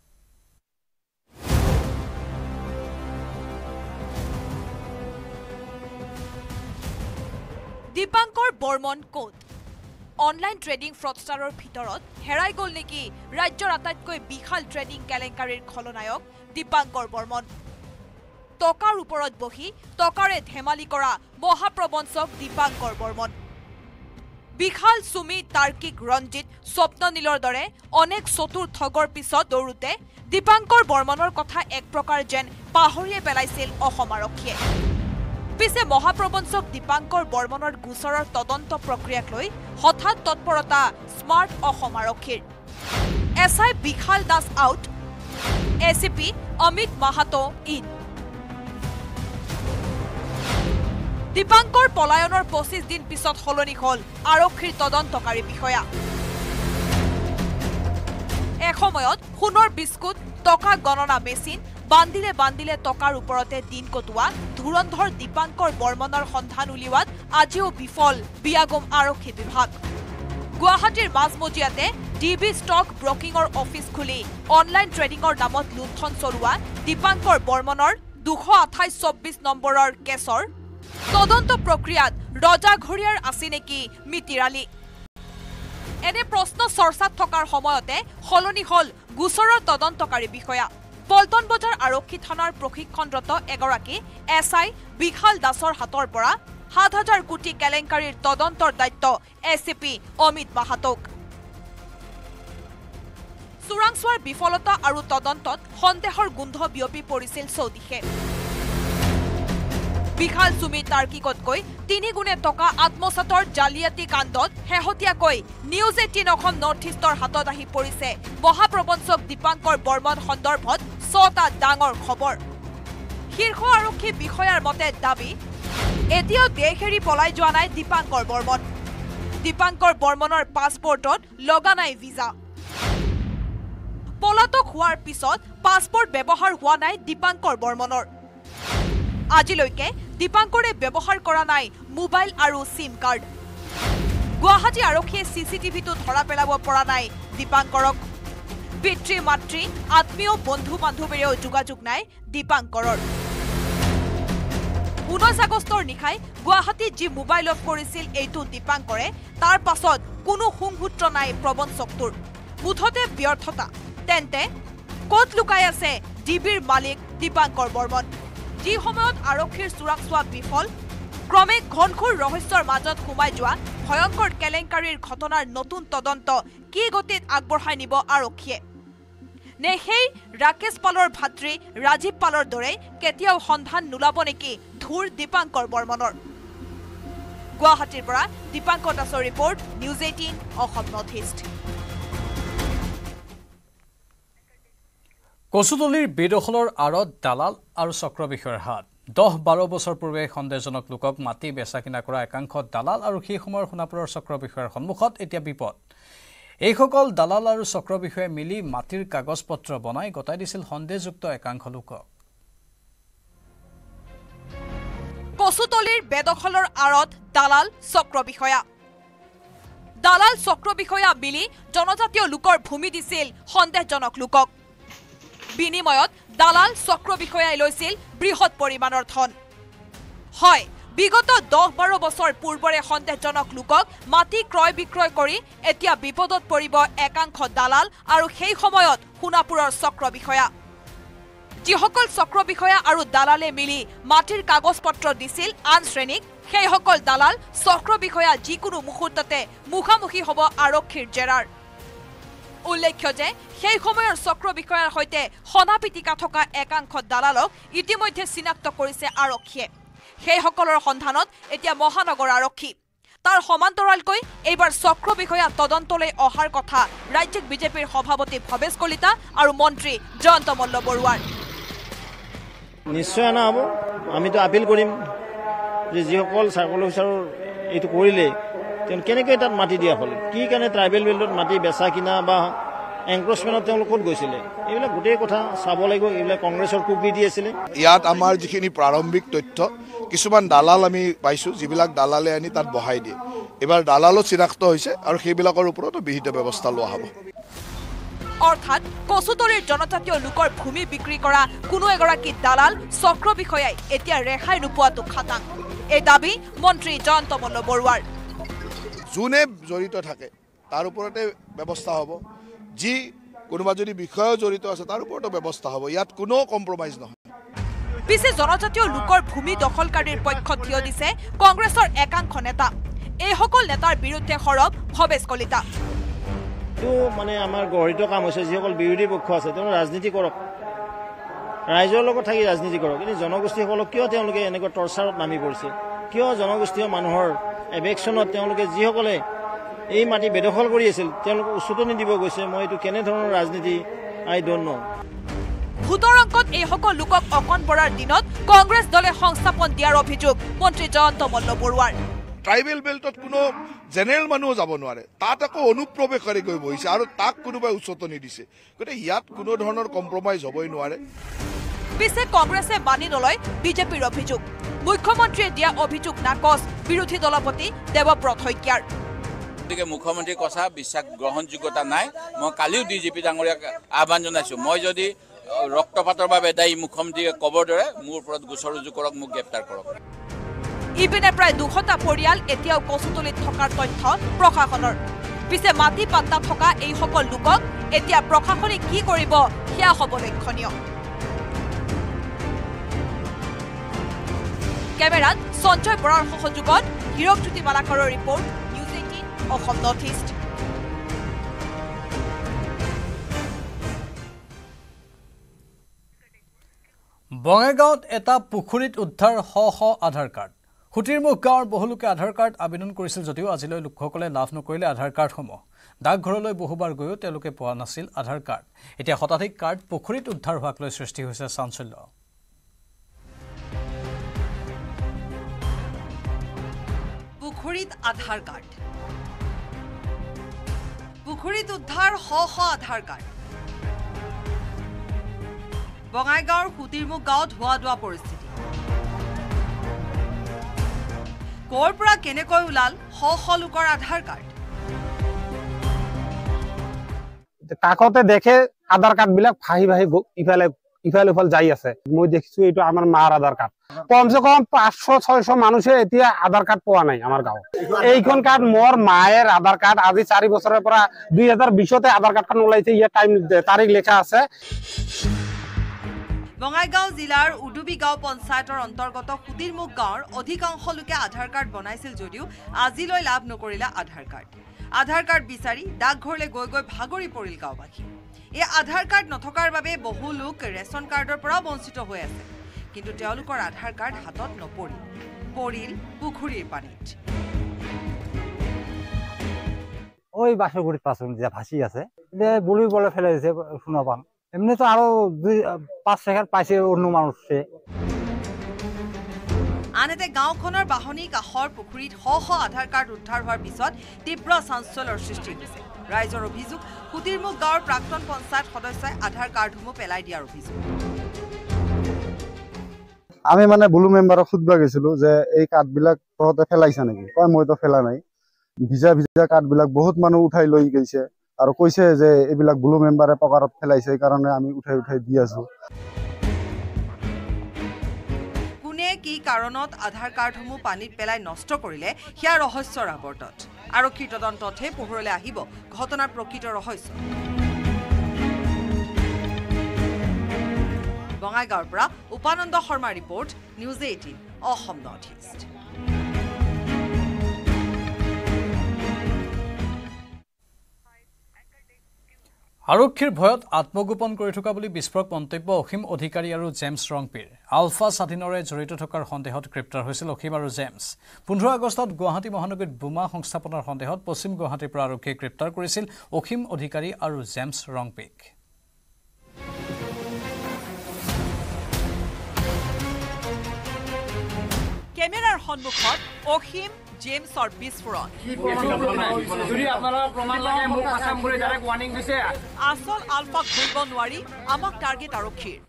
Dipankar Bormon Kot. Online trading fraudstarer bhitorot herai gol neki rajyor atatkoi bikhal trading kalenkarir kholonayak Dipankar Bormon. Tokar uporot bohi tokare dhemali kora mohaprobonchok Dipankar Bormon. Bikhal sumi tarkik ranjit swapna nilor dore onek sotur thogor pisot dorute Dipankar Bormonor kotha ek prokar jen pahoriye pelaisil Asom arokhiye. Pise mohaprobonchok Dipankar Bormonor gusorar todonto prokriyak loi hothat totporota smart Asom arokhir. SI Bikhal Das out, ACP Amit Mahato in. Dipankar Polayanor 25 din pisot holoni hol arokhir todontokari bikhoya. Ekhomoyot hunor biskut toka ganona machine bandile tokar uporote din kotua dhurandhor Dipankar Bormonor sondhan uliwat ajio bifol biagom arokhi bibhag. Guwahatir Majmojiate DB stock broking or office khuli online trading or namot luthon sorua Dipankar Bormonor 228 numberer kesor তদন্ত প্রক্রিয়াত রজা ঘড়িয়ার আছে নেকি মিতিরালি এনে প্রশ্ন সরসাত থকাৰ সময়তে হলনি হল গুছৰৰ তদন্তকাৰী বিষয়া পল্টন বজাৰ আৰক্ষী থানাৰ প্ৰশিক্ষণৰত এগৰাকী এসআই বিখাল দাসৰ হাতৰ পৰা 7000 কোটি কেলেংকাৰীৰ তদন্তৰ দায়িত্ব এসিপি অমিত মাহাতক সুৰাংসৰ বিফলতা আৰু তদন্তত সন্দেহৰ গোন্ধ বিয়পি পৰিছিল চৌদিশে বিখাল সুমি তার্কিকত কই তিনি গুণে টকা আত্মসাতৰ জালিয়াতি কাণ্ডত হেহতিয়া কই নিউজ 18 অসম নৰ্থ ইষ্টৰ হাতত আহি পৰিছে মহাপ্ৰবঞ্চক Dipankar Bormon সন্দৰ্ভত 6টা ডাঙৰ খবৰ শীৰ্ষ আৰক্ষী বিষয়াৰ মতে দাবী এতিয়াও দেশহেৰি পলাই যোৱা নাই Dipankar Bormon Dipankar Bormonৰ পাছপৰ্টত লগা নাই ভিসা পলাতক হোৱাৰ পিছত পাছপৰ্ট ব্যৱহাৰ হোৱা নাই Dipankar Bormonৰ আজিলৈকে দীপাঙ্কৰে ব্যৱহাৰ কৰা নাই মোবাইল আৰু সিম কাৰ্ড গুৱাহাটী আৰক্ষীয়ে সিসিটিভি তো ধৰা পেলাব পৰা নাই দীপাঙ্কৰক পিতৃ মাতৃ আত্মীয় বন্ধু বান্ধৱীৰেও যোগাযোগ নাই দীপাঙ্কৰৰ 19 আগষ্টৰ নিখাই গুৱাহাটী জি মোবাইল অফ কৰিছিল এইটো দীপাঙ্কৰে তাৰ পাছত কোনো হুংহুত্ৰ নাই প্ৰবঞ্চকটোৰ মুঠতে ব্যৰ্থতা তেন্তে ক'ত লুকাই আছে ডিবিৰ মালিক Dipankar Bormon जी সময়ত আৰক্ষীৰ সুৰক্ষা বিফল ক্ৰমে ঘনখুৰ ৰহস্যৰ মাজত ঘুমাই যোৱা ভয়ংকৰ কেলেংকাৰীৰ ঘটনাৰ নতুন তদন্ত কি গতিত আগবঢ়াই নিব আৰক্ষীয়ে নেহেই ৰাকেশ পালৰ ভাতৃ ৰাজীৱ পালৰ দৰে কেতিয়াও সন্ধান নুলাব নেকি ধুৰ Dipankar Bormonৰ গুৱাহাটীৰ পৰা দীপাঙ্কৰ দাসৰ report news 18 Assam north east কচুতলিৰ বেদখলৰ আৰত দালাল আৰু চক্ৰবিষয়ৰ হাত 10-12 বছৰ পূৰ্বে সন্দেহজনক লোকক মাটি বেচা কিনা কৰা একাংশ দালাল আৰু সেই সময়ৰ সোণাপুৰৰ চক্ৰবিষয়ৰ সন্মুখত এতিয়া বিপদ এইসকল দালাল আৰু চক্ৰবিষয়ে মিলি মাটিৰ কাগজ পত্ৰ বনাই গতাই দিছিল সন্দেহযুক্ত একাংশ লোকক কচুতলিৰ বেদখলৰ আৰত দালাল চক্ৰবিষয়া মিলি জনজাতীয় লোকৰ ভূমি দিছিল সন্দেহজনক লোকক বিনিময়ত দালাল চক্ৰবিষয়াই লৈছিল বৃহৎ পৰিমাণৰ ধন হয় বিগত 10-12 বছৰ পূৰ্বৰে সন্দেহজনক লোকক মাটি ক্ৰয় বিক্ৰয় কৰি এতিয়া বিপদত পৰিব একাংশ দালাল আৰু সেই সময়ত সোণাপুৰৰ চক্ৰবিষয়া যিসকল চক্ৰবিষয়া আৰু দালালে মিলি মাটিৰ কাগজ পত্ৰ দিছিল আন শ্ৰেণীক সেইসকল দালাল চক্ৰবিষয়া যিকোনো মুহূৰ্ততে মুখামুখি হ'ব আৰক্ষীৰ জেৰাৰ উল্লেখ্য যে সেই সময়ৰ চক্ৰবিষয়াৰ সৈতে সনাপিটিকা থকা একাংশ দালালক ইতিমধ্যে চিনাক্ত কৰিছে আৰক্ষীয়ে সেইসকলৰ সন্ধানত এতিয়া মহানগৰ আৰক্ষী তাৰ সমান্তৰালকৈ এইবাৰ চক্ৰবিষয়া তদন্তলৈ অহাৰ কথা ৰাজ্যিক বিজেপিৰ সভাপতি ভৱেশ কলিতা আৰু মন্ত্ৰী জয়ন্ত মল্ল বৰুৱাৰ নিশ্চয় নাব আমি তো আপিল কৰিম যে যিসকল চাৰ্কল অফিচাৰৰ এইটো কৰিলে তেন কেনেকৈ তাত মাটি দিয়া হল কি কাৰণে ট্ৰাইবেল বিল্ডত মাটি বেচা কিনা বা এনক্ৰোচমেন্টত তেওঁলোকত গৈছিলে এইবিলাক গোটেই কথা চাব লাগিব এইবিলাক কংগ্ৰেছৰ কুপি দিয়েছিলে ইয়াত আমাৰ যিখিনি প্ৰাৰম্ভিক তথ্য কিছুমান দালাল আমি পাইছো যিবিলাক দালালে আনি তাত বহাই দিয়ে এবাৰ দালালো চিনাক্ত হৈছে আৰু সেইবিলাকৰ ওপৰত বিহিত ব্যৱস্থা লোৱা হ'ব অৰ্থাৎ কচুতলিৰ জনজাতীয় লোকৰ ভূমি বিক্ৰী কৰা কোনো এগৰাকী দালাল চক্ৰবিষয়াই এতিয়া ৰেহাই নোপোৱাটো খাটাং এই দাবি মন্ত্ৰী জয়ন্ত মল্ল বৰুৱাৰ। জুনে জড়িত থাকে তার উপরতে ব্যবস্থা হব, যি কোনোবা যদি বিষয় জড়িত আছে তার উপরতে ব্যবস্থা হব, ইয়াত কোনো কম্প্রোমাইজ নহয়। পিছে জনজাতীয় লোকৰ ভূমি দখলকাৰীৰ পক্ষত থিয় দিছে কংগ্ৰেছৰ একাংশ নেতা। এই সকল নেতাৰ বিৰুদ্ধে সৰব ভবেশ কলিতা। তো মানে আমাৰ গঢ়িত কাম হৈছে যি সকল বিৰোধী পক্ষ আছে তেওঁ ৰাজনীতি কৰক, ৰাইজৰ লগত থাকি ৰাজনীতি কৰক, কিন্তু জনগোষ্ঠীসকলক কিয় তেওঁলোকে এনেকৈ টৰ্চাৰত নামি পৰিছে? কিয় জনগোষ্ঠীয় মানুহৰ এভেকশ্যনত তেওঁলোকে যিসকলে এই মাটি বেদখল কৰি আছিল তেওঁলোকক উচতনি দিব গৈছে? মই এইটো কেনে ধৰণৰ ৰাজনীতি, আই ডোন্ট নো। ভোটৰ অংকত এই সকল লোকক অকন পৰাৰ দিনত কংগ্ৰেছ দলে সংস্থাপন দিয়াৰ অভিযোগ মন্ত্ৰী জয়ন্ত মল্ল বৰুৱাৰ। ট্ৰাইবেল বেল্টত কোনো জেনেৰেল মানুহ যাব নোৱাৰে, তাত আকৌ অনুপ্ৰৱেশকাৰী গৈ বহিছে আৰু তাক কোনোবাই উচতনি দিছে। গতিকে ইয়াত কোনো ধৰণৰ কম্প্ৰমাইজ হ'বই নোৱাৰে। পিছে কংগ্ৰেছে মানি নলয় বিজেপিৰ অভিযোগ। মুখ্যমন্ত্ৰীয়ে দিয়া অভিযোগ নাকচ বিৰোধী দলপতি দেৱব্ৰত শইকীয়াৰ। গতিকে মুখ্যমন্ত্ৰীৰ কথা বিশ্বাস গ্ৰহণযোগ্যতা নাই। মই কালিও ডিজিপি ডাঙৰীয়াক আহ্বান জনাইছোঁ, মই যদি ৰক্তপাতৰ বাবে দায়ী মুখ্যমন্ত্ৰীয়ে ক'বৰ দৰে মোৰ ওপৰত গোচৰ ৰুজু কৰক, মোক গ্ৰেপ্তাৰ কৰক। ইপিনে প্ৰায় 200টা পৰিয়াল এতিয়াও কচুতলিত থকাৰ তথ্য প্ৰশাসনৰ। পিছে মাটি পাট্টা থকা এই সকল লোকক এতিয়া প্ৰশাসনে কি কৰিব সেয়া হ'ব লক্ষণীয়। কেমেৰাত সঞ্জয় বৰাৰ সহযোগত হীৰকজ্যোতি মালাকৰৰ report, news 18 Assam north east. বঙাইগাঁৱত এটা পুখুৰীত উদ্ধাৰ শ শ আধাৰ কাৰ্ড। সুতিৰমুখ গাঁৱৰ বহুলোকে আধাৰ কাৰ্ড আবেদন কৰিছিল যদিও আজিলৈ লোকসকলে লাভ নকৰিলে আধাৰ কাৰ্ডসমূহ। ডাকঘৰলৈ বহুবাৰ গৈও তেওঁলোকে পোৱা নাছিল আধাৰ কাৰ্ড। এতিয়া শতাধিক কাৰ্ড পুখুৰীত উদ্ধাৰ হোৱাক লৈ সৃষ্টি হৈছে চাঞ্চল্য। পুখুৰীত আধাৰ কাৰ্ড, পুখুৰীত উদ্ধাৰ শ শ আধাৰ কাৰ্ড। বঙাইগাঁৱৰ সুতিৰমুখ গাঁৱত হোৱা দোৱা পৰিস্থিতি। ক'ৰ পৰা কেনেকৈ ওলাল শ শ লোকৰ আধাৰ কাৰ্ড? কাকতে দেখে আধাৰ কাৰ্ড বিলাক ভাহি ভাহি ইফালে ইফালে ইফাল যাই আছে। মই দেখিছো এইটো আমাৰ মাৰ আধাৰ কাৰ্ড। কমচে কম 500-600 মানুহে এতিয়া আধাৰ কাৰ্ড পোৱা নাই আমাৰ গাঁৱত। এইখন কাৰ্ড মোৰ মায়েৰ আধাৰ কাৰ্ড, আজি 4 বছৰৰ পৰা 2020তে আধাৰ কাৰ্ডখন ওলাইছে, ইয়াৰ টাইম তাৰিখ লেখা আছে। বঙাইগাঁও জিলাৰ উডুবি গাঁও পঞ্চায়তৰ অন্তৰ্গত সুতিৰমুখ গাঁৱৰ অধিকাংশ লোকে আধাৰ কাৰ্ড বনাইছিল যদিও আজিলৈ লাভ নকৰিলে আধাৰ কাৰ্ড। আধাৰ কাৰ্ড বিচাৰি ডাকঘৰলৈ গৈ গৈ ভাগৰি পৰিল গাঁওবাসী। এই আধাৰ কাৰ্ড নথকাৰ বাবে বহু লোক ৰেচন কাৰ্ডৰ পৰাও বঞ্চিত হৈ আছে, কিন্তু তেওঁলোকৰ আধাৰ কাৰ্ড হাতত নপৰিল, পৰিল পুখুৰীৰ পানীত। ওই বাসগুৰিত পাচন দিয়া ভাসি আছে, বুলি বলে ফেলে দিছে শুনা পাম। এমনি তো আরো 2-5 শেখার পাইছে অন্য মানুষে। আনহাতে গাঁওখনৰ বাহনী কাষৰ পুখুৰীত শ শ আধাৰ কাৰ্ড উদ্ধাৰ হোৱাৰ পিছত তীব্ৰ চাঞ্চল্যৰ সৃষ্টি হৈছে। ৰাইজৰ অভিযোগ, সুতিৰমুখ গাঁৱৰ প্ৰাক্তন পঞ্চায়ত সদস্যই আধাৰ কাৰ্ডসমূহ পেলাই দিয়াৰ অভিযোগ। আমি মানে বুলু মেম্বাৰক সুধবা গৈছিলো যে এই কাৰ্ডবিলাক তহঁতে ফেলাইছা নেকি? কয় মই তো ফেলা নাই। ভিজা ভিজা কাৰ্ডবিলাক বহুত মানুহ উঠাই লৈ গৈছে আৰু কৈছে যে এইবিলাক ব্লু মেম্বাৰে পকাৰত ফেলাইছে, এইকাৰণে আমি উঠাই উঠাই দি আছো। কোনে কি কাৰণত আধাৰ কাৰ্ডসমূহ পানীত পেলাই নষ্ট কৰিলে সেয়া ৰহস্যৰ আৱৰ্তত। আৰক্ষীৰ তদন্ততহে পোহৰলৈ আহিব ঘটনাৰ প্ৰকৃত ৰহস্য। বঙাইগাঁৱৰ পৰা Upananda Sarma report, news 18 Assam north east. আৰক্ষীৰ ভয়ত আত্মগোপন কৰি থকা বুলি বিস্ফোৰক মন্তব্য অসীম অধিকাৰী আৰু জেমছ ৰংপীৰ। আলফা স্বাধীনৰে জড়িত থকাৰ সন্দেহত গ্ৰেপ্তাৰ হৈছিল অসীম আৰু জেমছ। 15 আগষ্টত গুৱাহাটী মহানগৰীত বোমা সংস্থাপনৰ সন্দেহত পশ্চিম গুৱাহাটীৰ পৰা আৰক্ষীয়ে গ্ৰেপ্তাৰ কৰিছিল অসীম অধিকাৰী আৰু জেমছ ৰংপীক। কেমেৰাৰ সন্মুখত অসীম জেমছৰ বিস্ফোৰণ। আচল আলফাক ধৰিব নোৱাৰি, আমাক টাৰ্গেট আৰক্ষীৰ।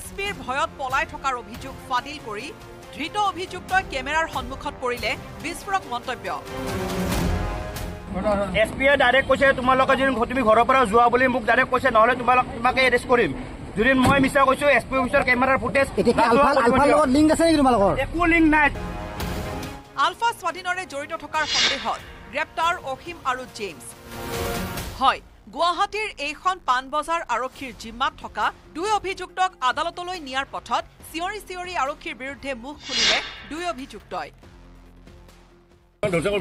এসপিৰ ভয়ত পলাই থকাৰ অভিযোগ ফাদিল কৰি ধৃত অভিযুক্ত কেমেৰাৰ সন্মুখত পৰিলে বিস্ফোৰক মন্তব্য এসপি ডাইৰেক্ট কৈছে তোমালোক যেন তুমি ঘৰৰ পৰা যোৱা বুলি মোক ডাইৰেক্ট কৈছে নহলে তোমাকে এৰেষ্ট কৰিম যদিন মই মিছা কৈছো এসপি অফিচৰ কেমেৰাৰ ফুটেজ আলফা লগত লিংক আছে নেকি তোমালোকৰ একো লিংক নাই আলফা স্বাধীনৰে জড়িত থকাৰ সন্দেহত গ্ৰেপ্তাৰ অখিম আৰু জেমছ হয় গুৱাহাটীৰ এইখন পানবজাৰ আৰক্ষীৰ জিম্মাত থকা দুই অভিযুক্তক আদালতলৈ নিয়াৰ পথত সিয়ৰি সিয়ৰি আৰক্ষীৰ বিৰুদ্ধে মুখ খুলিলে দুই অভিযুক্তই এসপিয়ে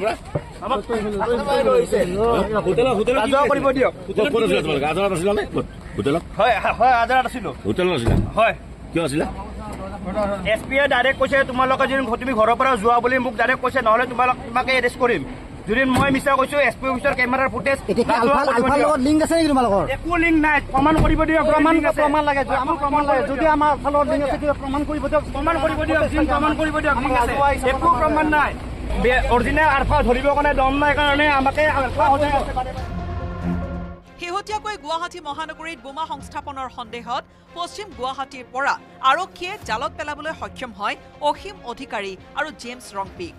ডাইৰেক্ট কৈছে তোমালোক যেন তুমি ঘৰৰ পৰা যোৱা বুলি মোক ডাইৰেক্ট কৈছে নহলে তোমাকে এৰেষ্ট কৰিম যদিন মই মিছা কৈছো এসপি অফিচৰ কেমেৰাৰ ফুটেজ আলফা লগত লিংক আছে নেকি তোমালোকৰ একো লিংক নাই প্ৰমাণ কৰিব দিও প্ৰমাণ লাগে আমাক প্ৰমাণ লাগে যদি আমাৰ আলফা লগত লিংক আছে কি প্ৰমাণ কৰিব দিও জিন প্ৰমাণ কৰিব দিও লিংক আছে একো প্ৰমাণ নাই অৰিজিনেল আলফা ধৰিব কোনে দম নাই কাৰণে আমাকে আলফা হৈ আছে হেহতিয়াকৈ গুৱাহাটী মহানগৰীত বোমা সংস্থাপনৰ সন্দেহত পশ্চিম গুৱাহাটীৰ পৰা আৰক্ষীয়ে জালত পেলাবলৈ সক্ষম হয় অখিম অধিকাৰী আৰু জেমছ ৰংপিক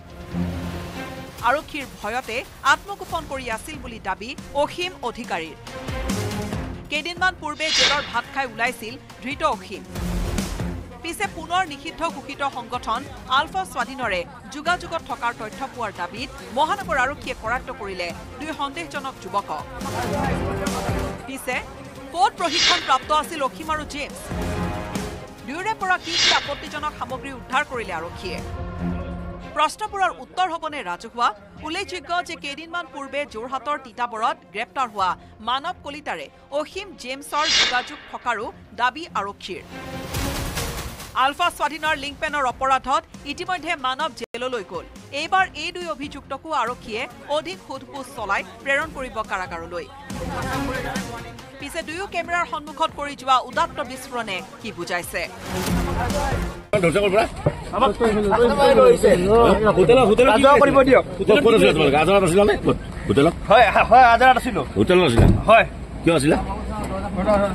আৰক্ষীৰ ভয়তে আত্মগোপন কৰি আছিল বুলি দাবী অখিম অধিকাৰীৰ কেইদিনমান পূৰ্বে জেলৰ ভাত খাই ওলাইছিল ধৃত অখিম পিছে পুনৰ নিষিদ্ধ ঘোষিত সংগঠন আলফা স্বাধীনৰে যোগাযোগত থকাৰ তথ্য পোৱাৰ দাবীত মহানগৰ আৰক্ষীয়ে কৰাক্ত কৰিলে দুই সন্দেহজনক যুৱকক পিছে ক'ত প্ৰশিক্ষণপ্ৰাপ্ত আছিল অখিম আৰু জেমছ দুয়োৰে পৰা কি কি আপত্তিজনক সামগ্ৰী উদ্ধাৰ কৰিলে আৰক্ষীয়ে প্ৰশ্নবোৰৰ উত্তৰ হবনে ৰাজহুৱা উল্লেখযোগ্য যে কেইদিনমান পূৰ্বে যোৰহাটৰ তিতাবৰত গ্ৰেপ্তাৰ হোৱা মানৱ কলিতাৰে অখিম জেমছৰ যোগাযোগ থকাৰো দাবী আৰক্ষীৰ আলফা স্বাধীনৰ লিংকপেনৰ অপৰাধত ইতিমধ্যে মানৱ জেললৈ গ'ল এইবাৰ এই দুই অভিযুক্তকো আৰক্ষীয়ে অধিক সোধপোছ চলাই প্ৰেৰণ কৰিব কাৰাগাৰলৈ পিছে দুয়ো কেমেৰাৰ সন্মুখত কৰি যোৱা উদাত্ত বিস্ফোৰণে কি বুজাইছে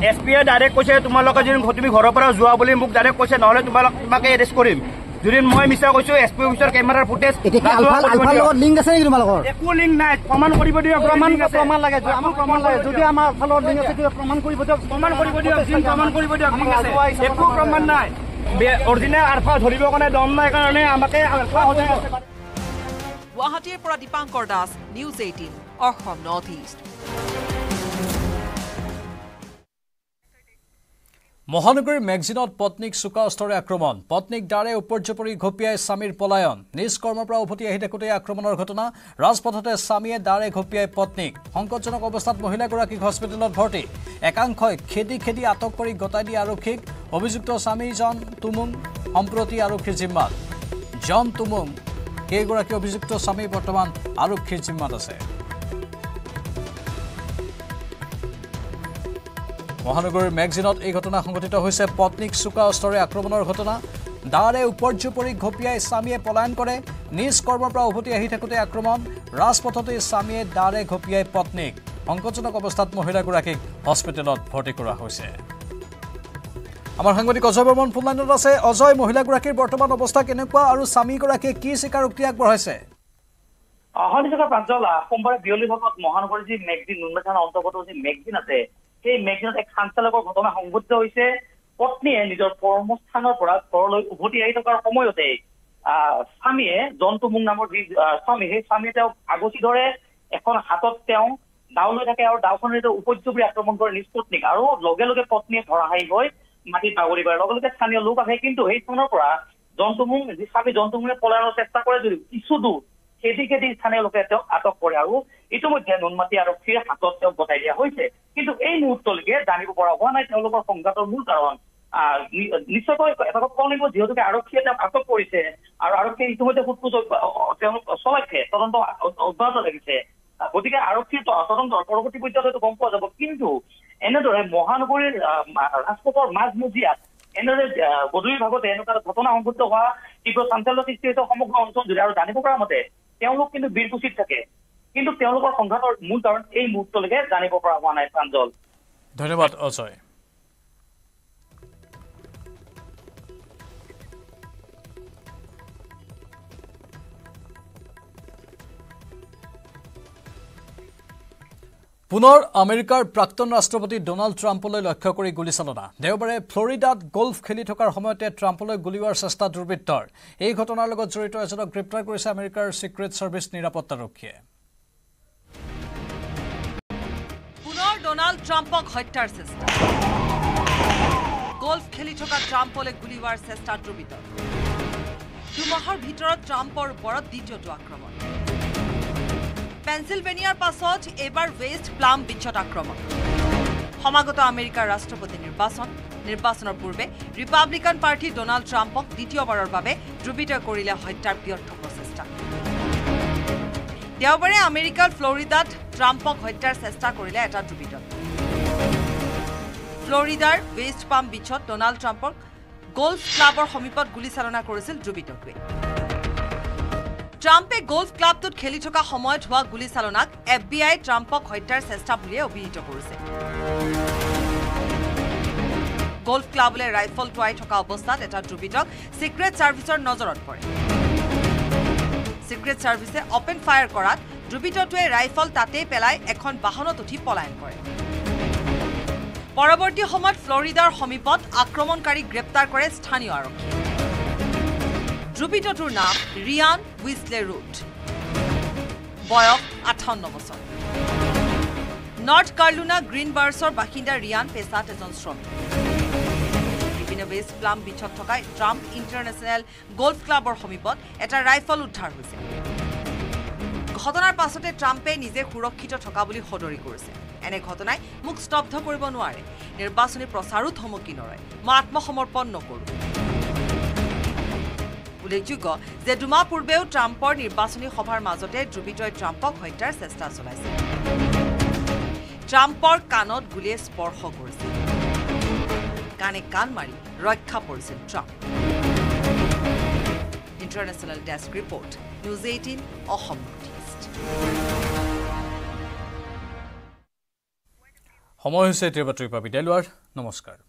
এসপিয়ে ডাইৰেক্ট কৈছে তোমালোক যেন তুমি ঘৰৰ পৰা যোৱা বুলি মোক ডাইৰেক্ট কৈছে নহলে তোমাকে এৰেষ্ট কৰিম যদিন মই মিছা কৈছো এসপি অফিচৰ কেমেৰাৰ ফুটেজ আলফা লগত লিংক আছে নেকি তোমালোকৰ একো লিংক নাই প্ৰমাণ কৰিব দিও প্ৰমাণ লাগে আমাক প্ৰমাণ লাগে যদি আমাৰ আলফা লগত লিংক আছে কি প্ৰমাণ কৰিব দিও জিন প্ৰমাণ কৰিব দিও লিংক আছে একো প্ৰমাণ নাই অৰিজিনেল আলফা ধৰিব কোনে দম নাই কাৰণে আমাকে আলফা হৈ আছে গুৱাহাটীৰ পৰা Dipankar Das news 18 Assam north east মহানগৰীৰ মেগজিনত পত্নীক চোকা অস্ত্ৰৰে আক্ৰমণ পত্নীক ডাৰে ওপৰ্যপৰি ঘপিয়াই স্বামীৰ পলায়ন নিজ কৰ্মৰ পৰা উভতি আহি থাকোঁতে আক্ৰমণৰ ঘটনা ৰাজপথতে স্বামীয়ে ডাৰে ঘপিয়াই পত্নীক সংকটজনক অৱস্থাত মহিলাগৰাকীক হস্পিটেলত ভৰ্তি একাংশই খেদি আটক কৰি গতাই দিয়া আৰক্ষীক অভিযুক্ত স্বামী জন টুমুং সম্প্ৰতি আৰক্ষীৰ জিম্মাত জন টুমুং কেইগৰাকী অভিযুক্ত স্বামী বৰ্তমান আৰক্ষীৰ জিম্মাত আছে মহানগৰীৰ মেগজিনত এই ঘটনা সংঘটিত হৈছে পত্নীক চোকা অস্ত্ৰৰে আক্ৰমণৰ ঘটনা ডাৰে ওপৰ্যপৰি ঘপিয়াই স্বামীয়ে পলায়ন কৰে নিজ কৰ্মৰ পৰা উভতি আহি থাকোঁতে আক্ৰমণ ৰাজপথতে স্বামীয়ে ডাৰে ঘপিয়াই পত্নীক সংকটজনক অৱস্থাত মহিলাগৰাকীক হস্পিটেলত ভৰ্তি কৰা হৈছে আমাৰ সাংবাদিক অজয় বৰ্মন ফোন লাইনত আছে অজয় মহিলাগৰাকীৰ বৰ্তমান অৱস্থা কেনেকুৱা আৰু স্বামীগৰাকীয়ে কি স্বীকাৰোক্তি আগবঢ়াইছে অহনিকা প্ৰাঞ্জল সোমবাৰে বিয়লি ভাগত মহানগৰীৰ যি মেগজিন নুনবেথানৰ অন্তৰ্গত যি মেগজিন আছে এই মেগজিনত এক সঞ্চালকৰ ঘটনা সংঘটিত হৈছে পত্নীয়ে নিজৰ কৰ্মস্থানৰ পৰা ঘৰলৈ উভতি আহি থকাৰ সময়তে স্বামীয়ে জন টুমুং নামৰ যি স্বামী সেই স্বামীয়ে তেওঁক আগচি ধৰে এখন হাতত তেওঁ ডাও লৈ থাকে আৰু ডাওখনেৰে তেওঁ উপৰ্যুপৰি আক্ৰমণ কৰে নিজ পত্নীক আৰু লগে লগে পত্নীয়ে ধৰাশায়ী হৈ মাটিত বাগৰি পৰে লগে লগে স্থানীয় লোক আহে কিন্তু সেই স্থানৰ পৰা জন টুমুং যি স্বামী জন টুমুঙে পলায়নৰ চেষ্টা কৰে যদিও কিছু দূৰ খেদি স্থানীয় লোকে তেওঁক আটক কৰে আৰু ইতিমধ্যে নুনমাটি আৰক্ষীৰ হাতত তেওঁক গতাই দিয়া হৈছে কিন্তু এই মুহূৰ্তলৈকে জানিব পৰা হোৱা নাই তেওঁলোকৰ সংঘাতৰ মূল কাৰণ নিশ্চয়কৈ এটা কথা কব লাগিব যিহেতুকে আৰক্ষীয়ে তেওঁক আটক কৰিছে আৰু আৰক্ষীয়ে ইতিমধ্যে সোধপোছ তেওঁলোক চলাইছে তদন্ত অব্যাহত ৰাখিছে গতিকে আৰক্ষীৰ তদন্তৰ পৰৱৰ্তী পৰ্যায়ত হয়তো গম পোৱা যাব কিন্তু এনেদৰে মহানগৰীৰ ৰাজপথৰ মাজমজিয়াত এনেদৰে গধূলি ভাগতে এনেকুৱা ঘটনা সংঘটিত হোৱা তীব্ৰ চাঞ্চল্য সৃষ্টি হৈছে সমগ্ৰ অঞ্চলজুৰি আৰু জানিব পৰা মতে তেওঁলোক কিন্তু বীৰকুচিত থাকে কিন্তু তেওঁলোকৰ সংঘাতৰ মূল কাৰণ এই মুহূৰ্তলৈকে জানিব পৰা হোৱা নাই প্ৰাঞ্জল ধন্যবাদ অজয় পুনৰ আমেৰিকাৰ প্ৰাক্তন ৰাষ্ট্ৰপতি ডোনাল্ড ট্ৰাম্পলৈ লক্ষ্য কৰি গুলিচালনা দেওবাৰে ফ্লোৰিডাত গল্ফ খেলি থকাৰ সময়তে ট্ৰাম্পলৈ গুলিওৱাৰ চেষ্টা দুৰ্বৃত্তৰ এই ঘটনাৰ লগত জড়িত এজনক গ্ৰেপ্তাৰ কৰিছে আমেৰিকাৰ সিক্ৰেট সাৰ্ভিস নিৰাপত্তাৰক্ষীয়ে পুনৰ ডোনাল্ড ট্ৰাম্পক হত্যাৰ চেষ্টা গল্ফ খেলি থকা ট্ৰাম্পলৈ গুলিওৱাৰ চেষ্টা দুৰ্বৃত্তৰ দুমাহৰ ভিতৰত ট্ৰাম্পৰ ওপৰত দ্বিতীয়টো আক্ৰমণ পেনসিলভেনিয়াৰ পাছত এবাৰ ওয়েস্ট প্লাম বিছত আক্ৰমণ সমাগত আমেৰিকাৰ ৰাষ্ট্ৰপতি নিৰ্বাচনৰ পূৰ্বে ৰিপাব্লিকান পাৰ্টি ডোনাল্ড ট্ৰাম্পক দ্বিতীয়বাৰৰ বাবে দ্ৰুবিত কৰিলে হত্যাৰ ব্যৰ্থ প্ৰচেষ্টা দেওবাৰে আমেৰিকাৰ ফ্লোৰিডাত ট্ৰাম্পক হত্যাৰ চেষ্টা কৰিলে এটা দ্ৰুবিত ফ্লোৰিডাৰ ওয়েস্ট প্লাম বিছত ডোনাল্ড ট্ৰাম্পক গল্ফ ক্লাবৰ সমীপত গুলীচালনা কৰিছিল দ্ৰুবিতটোৱে ট্ৰাম্পে গল্ফ ক্লাবটোত খেলি থকা সময়ত হোৱা গুলীচালনাক এফবিআই ট্ৰাম্পক হত্যাৰ চেষ্টা বুলি অভিহিত কৰিছে গল্ফ ক্লাবলে ৰাইফল টোৱাই থকা অৱস্থাত এটা দ্ৰুবিতক সিক্ৰেট সাৰ্ভিসৰ নজৰত পৰে সিক্ৰেট সাৰ্ভিসে অপেন ফায়াৰ কৰাত দ্ৰুবিতটোৱে ৰাইফল তাতেই পেলাই এখন বাহনত উঠি পলায়ন কৰে পৰৱৰ্তী সময়ত ফ্লোৰিডাৰ সমীপত আক্ৰমণকাৰী গ্ৰেপ্তাৰ কৰে স্থানীয় আৰক্ষী দ্ৰুবিতটোৰ নাম ৰিয়ান হুইছলে ৰুট বয়স 58 বছৰ নৰ্থ কাৰ্লোনা গ্ৰীণবাৰ্ছৰ বাসিন্দা ৰিয়ান পেছাত এজন শ্ৰমিক ইনৱেষ্ট প্লাম বিছত থকা ট্ৰাম্প ইণ্টাৰনেশ্যনেল গল্ফ ক্লাবৰ সমীপত এটা ৰাইফল উদ্ধাৰ হৈছে ঘটনাৰ পাছতে ট্ৰাম্পে নিজে সুৰক্ষিত থকা বুলি সদৰি কৰিছে এনে ঘটনাই মুখ স্তব্ধ কৰিব নোৱাৰে নিৰ্বাচনী প্ৰচাৰো ধমকি নৰয় মই আত্মসমৰ্পণ নকৰোঁ উল্লেখযোগ্য যে দুমাহ পূৰ্বেও ট্ৰাম্পৰ নিৰ্বাচনী সভাৰ মাজতে দ্ৰুবিতই ট্ৰাম্পক হত্যাৰ চেষ্টা চলাইছিল ট্ৰাম্পৰ কাণত গুলীয়ে স্পৰ্শ কৰিছিল কাণে কাণ মাৰি ৰক্ষা পৰিছিল Trump international desk report news 18 Assam northeast সময় হৈছে ত্ৰিবাত্ৰী পাবি দেলৱাৰ নমস্কাৰ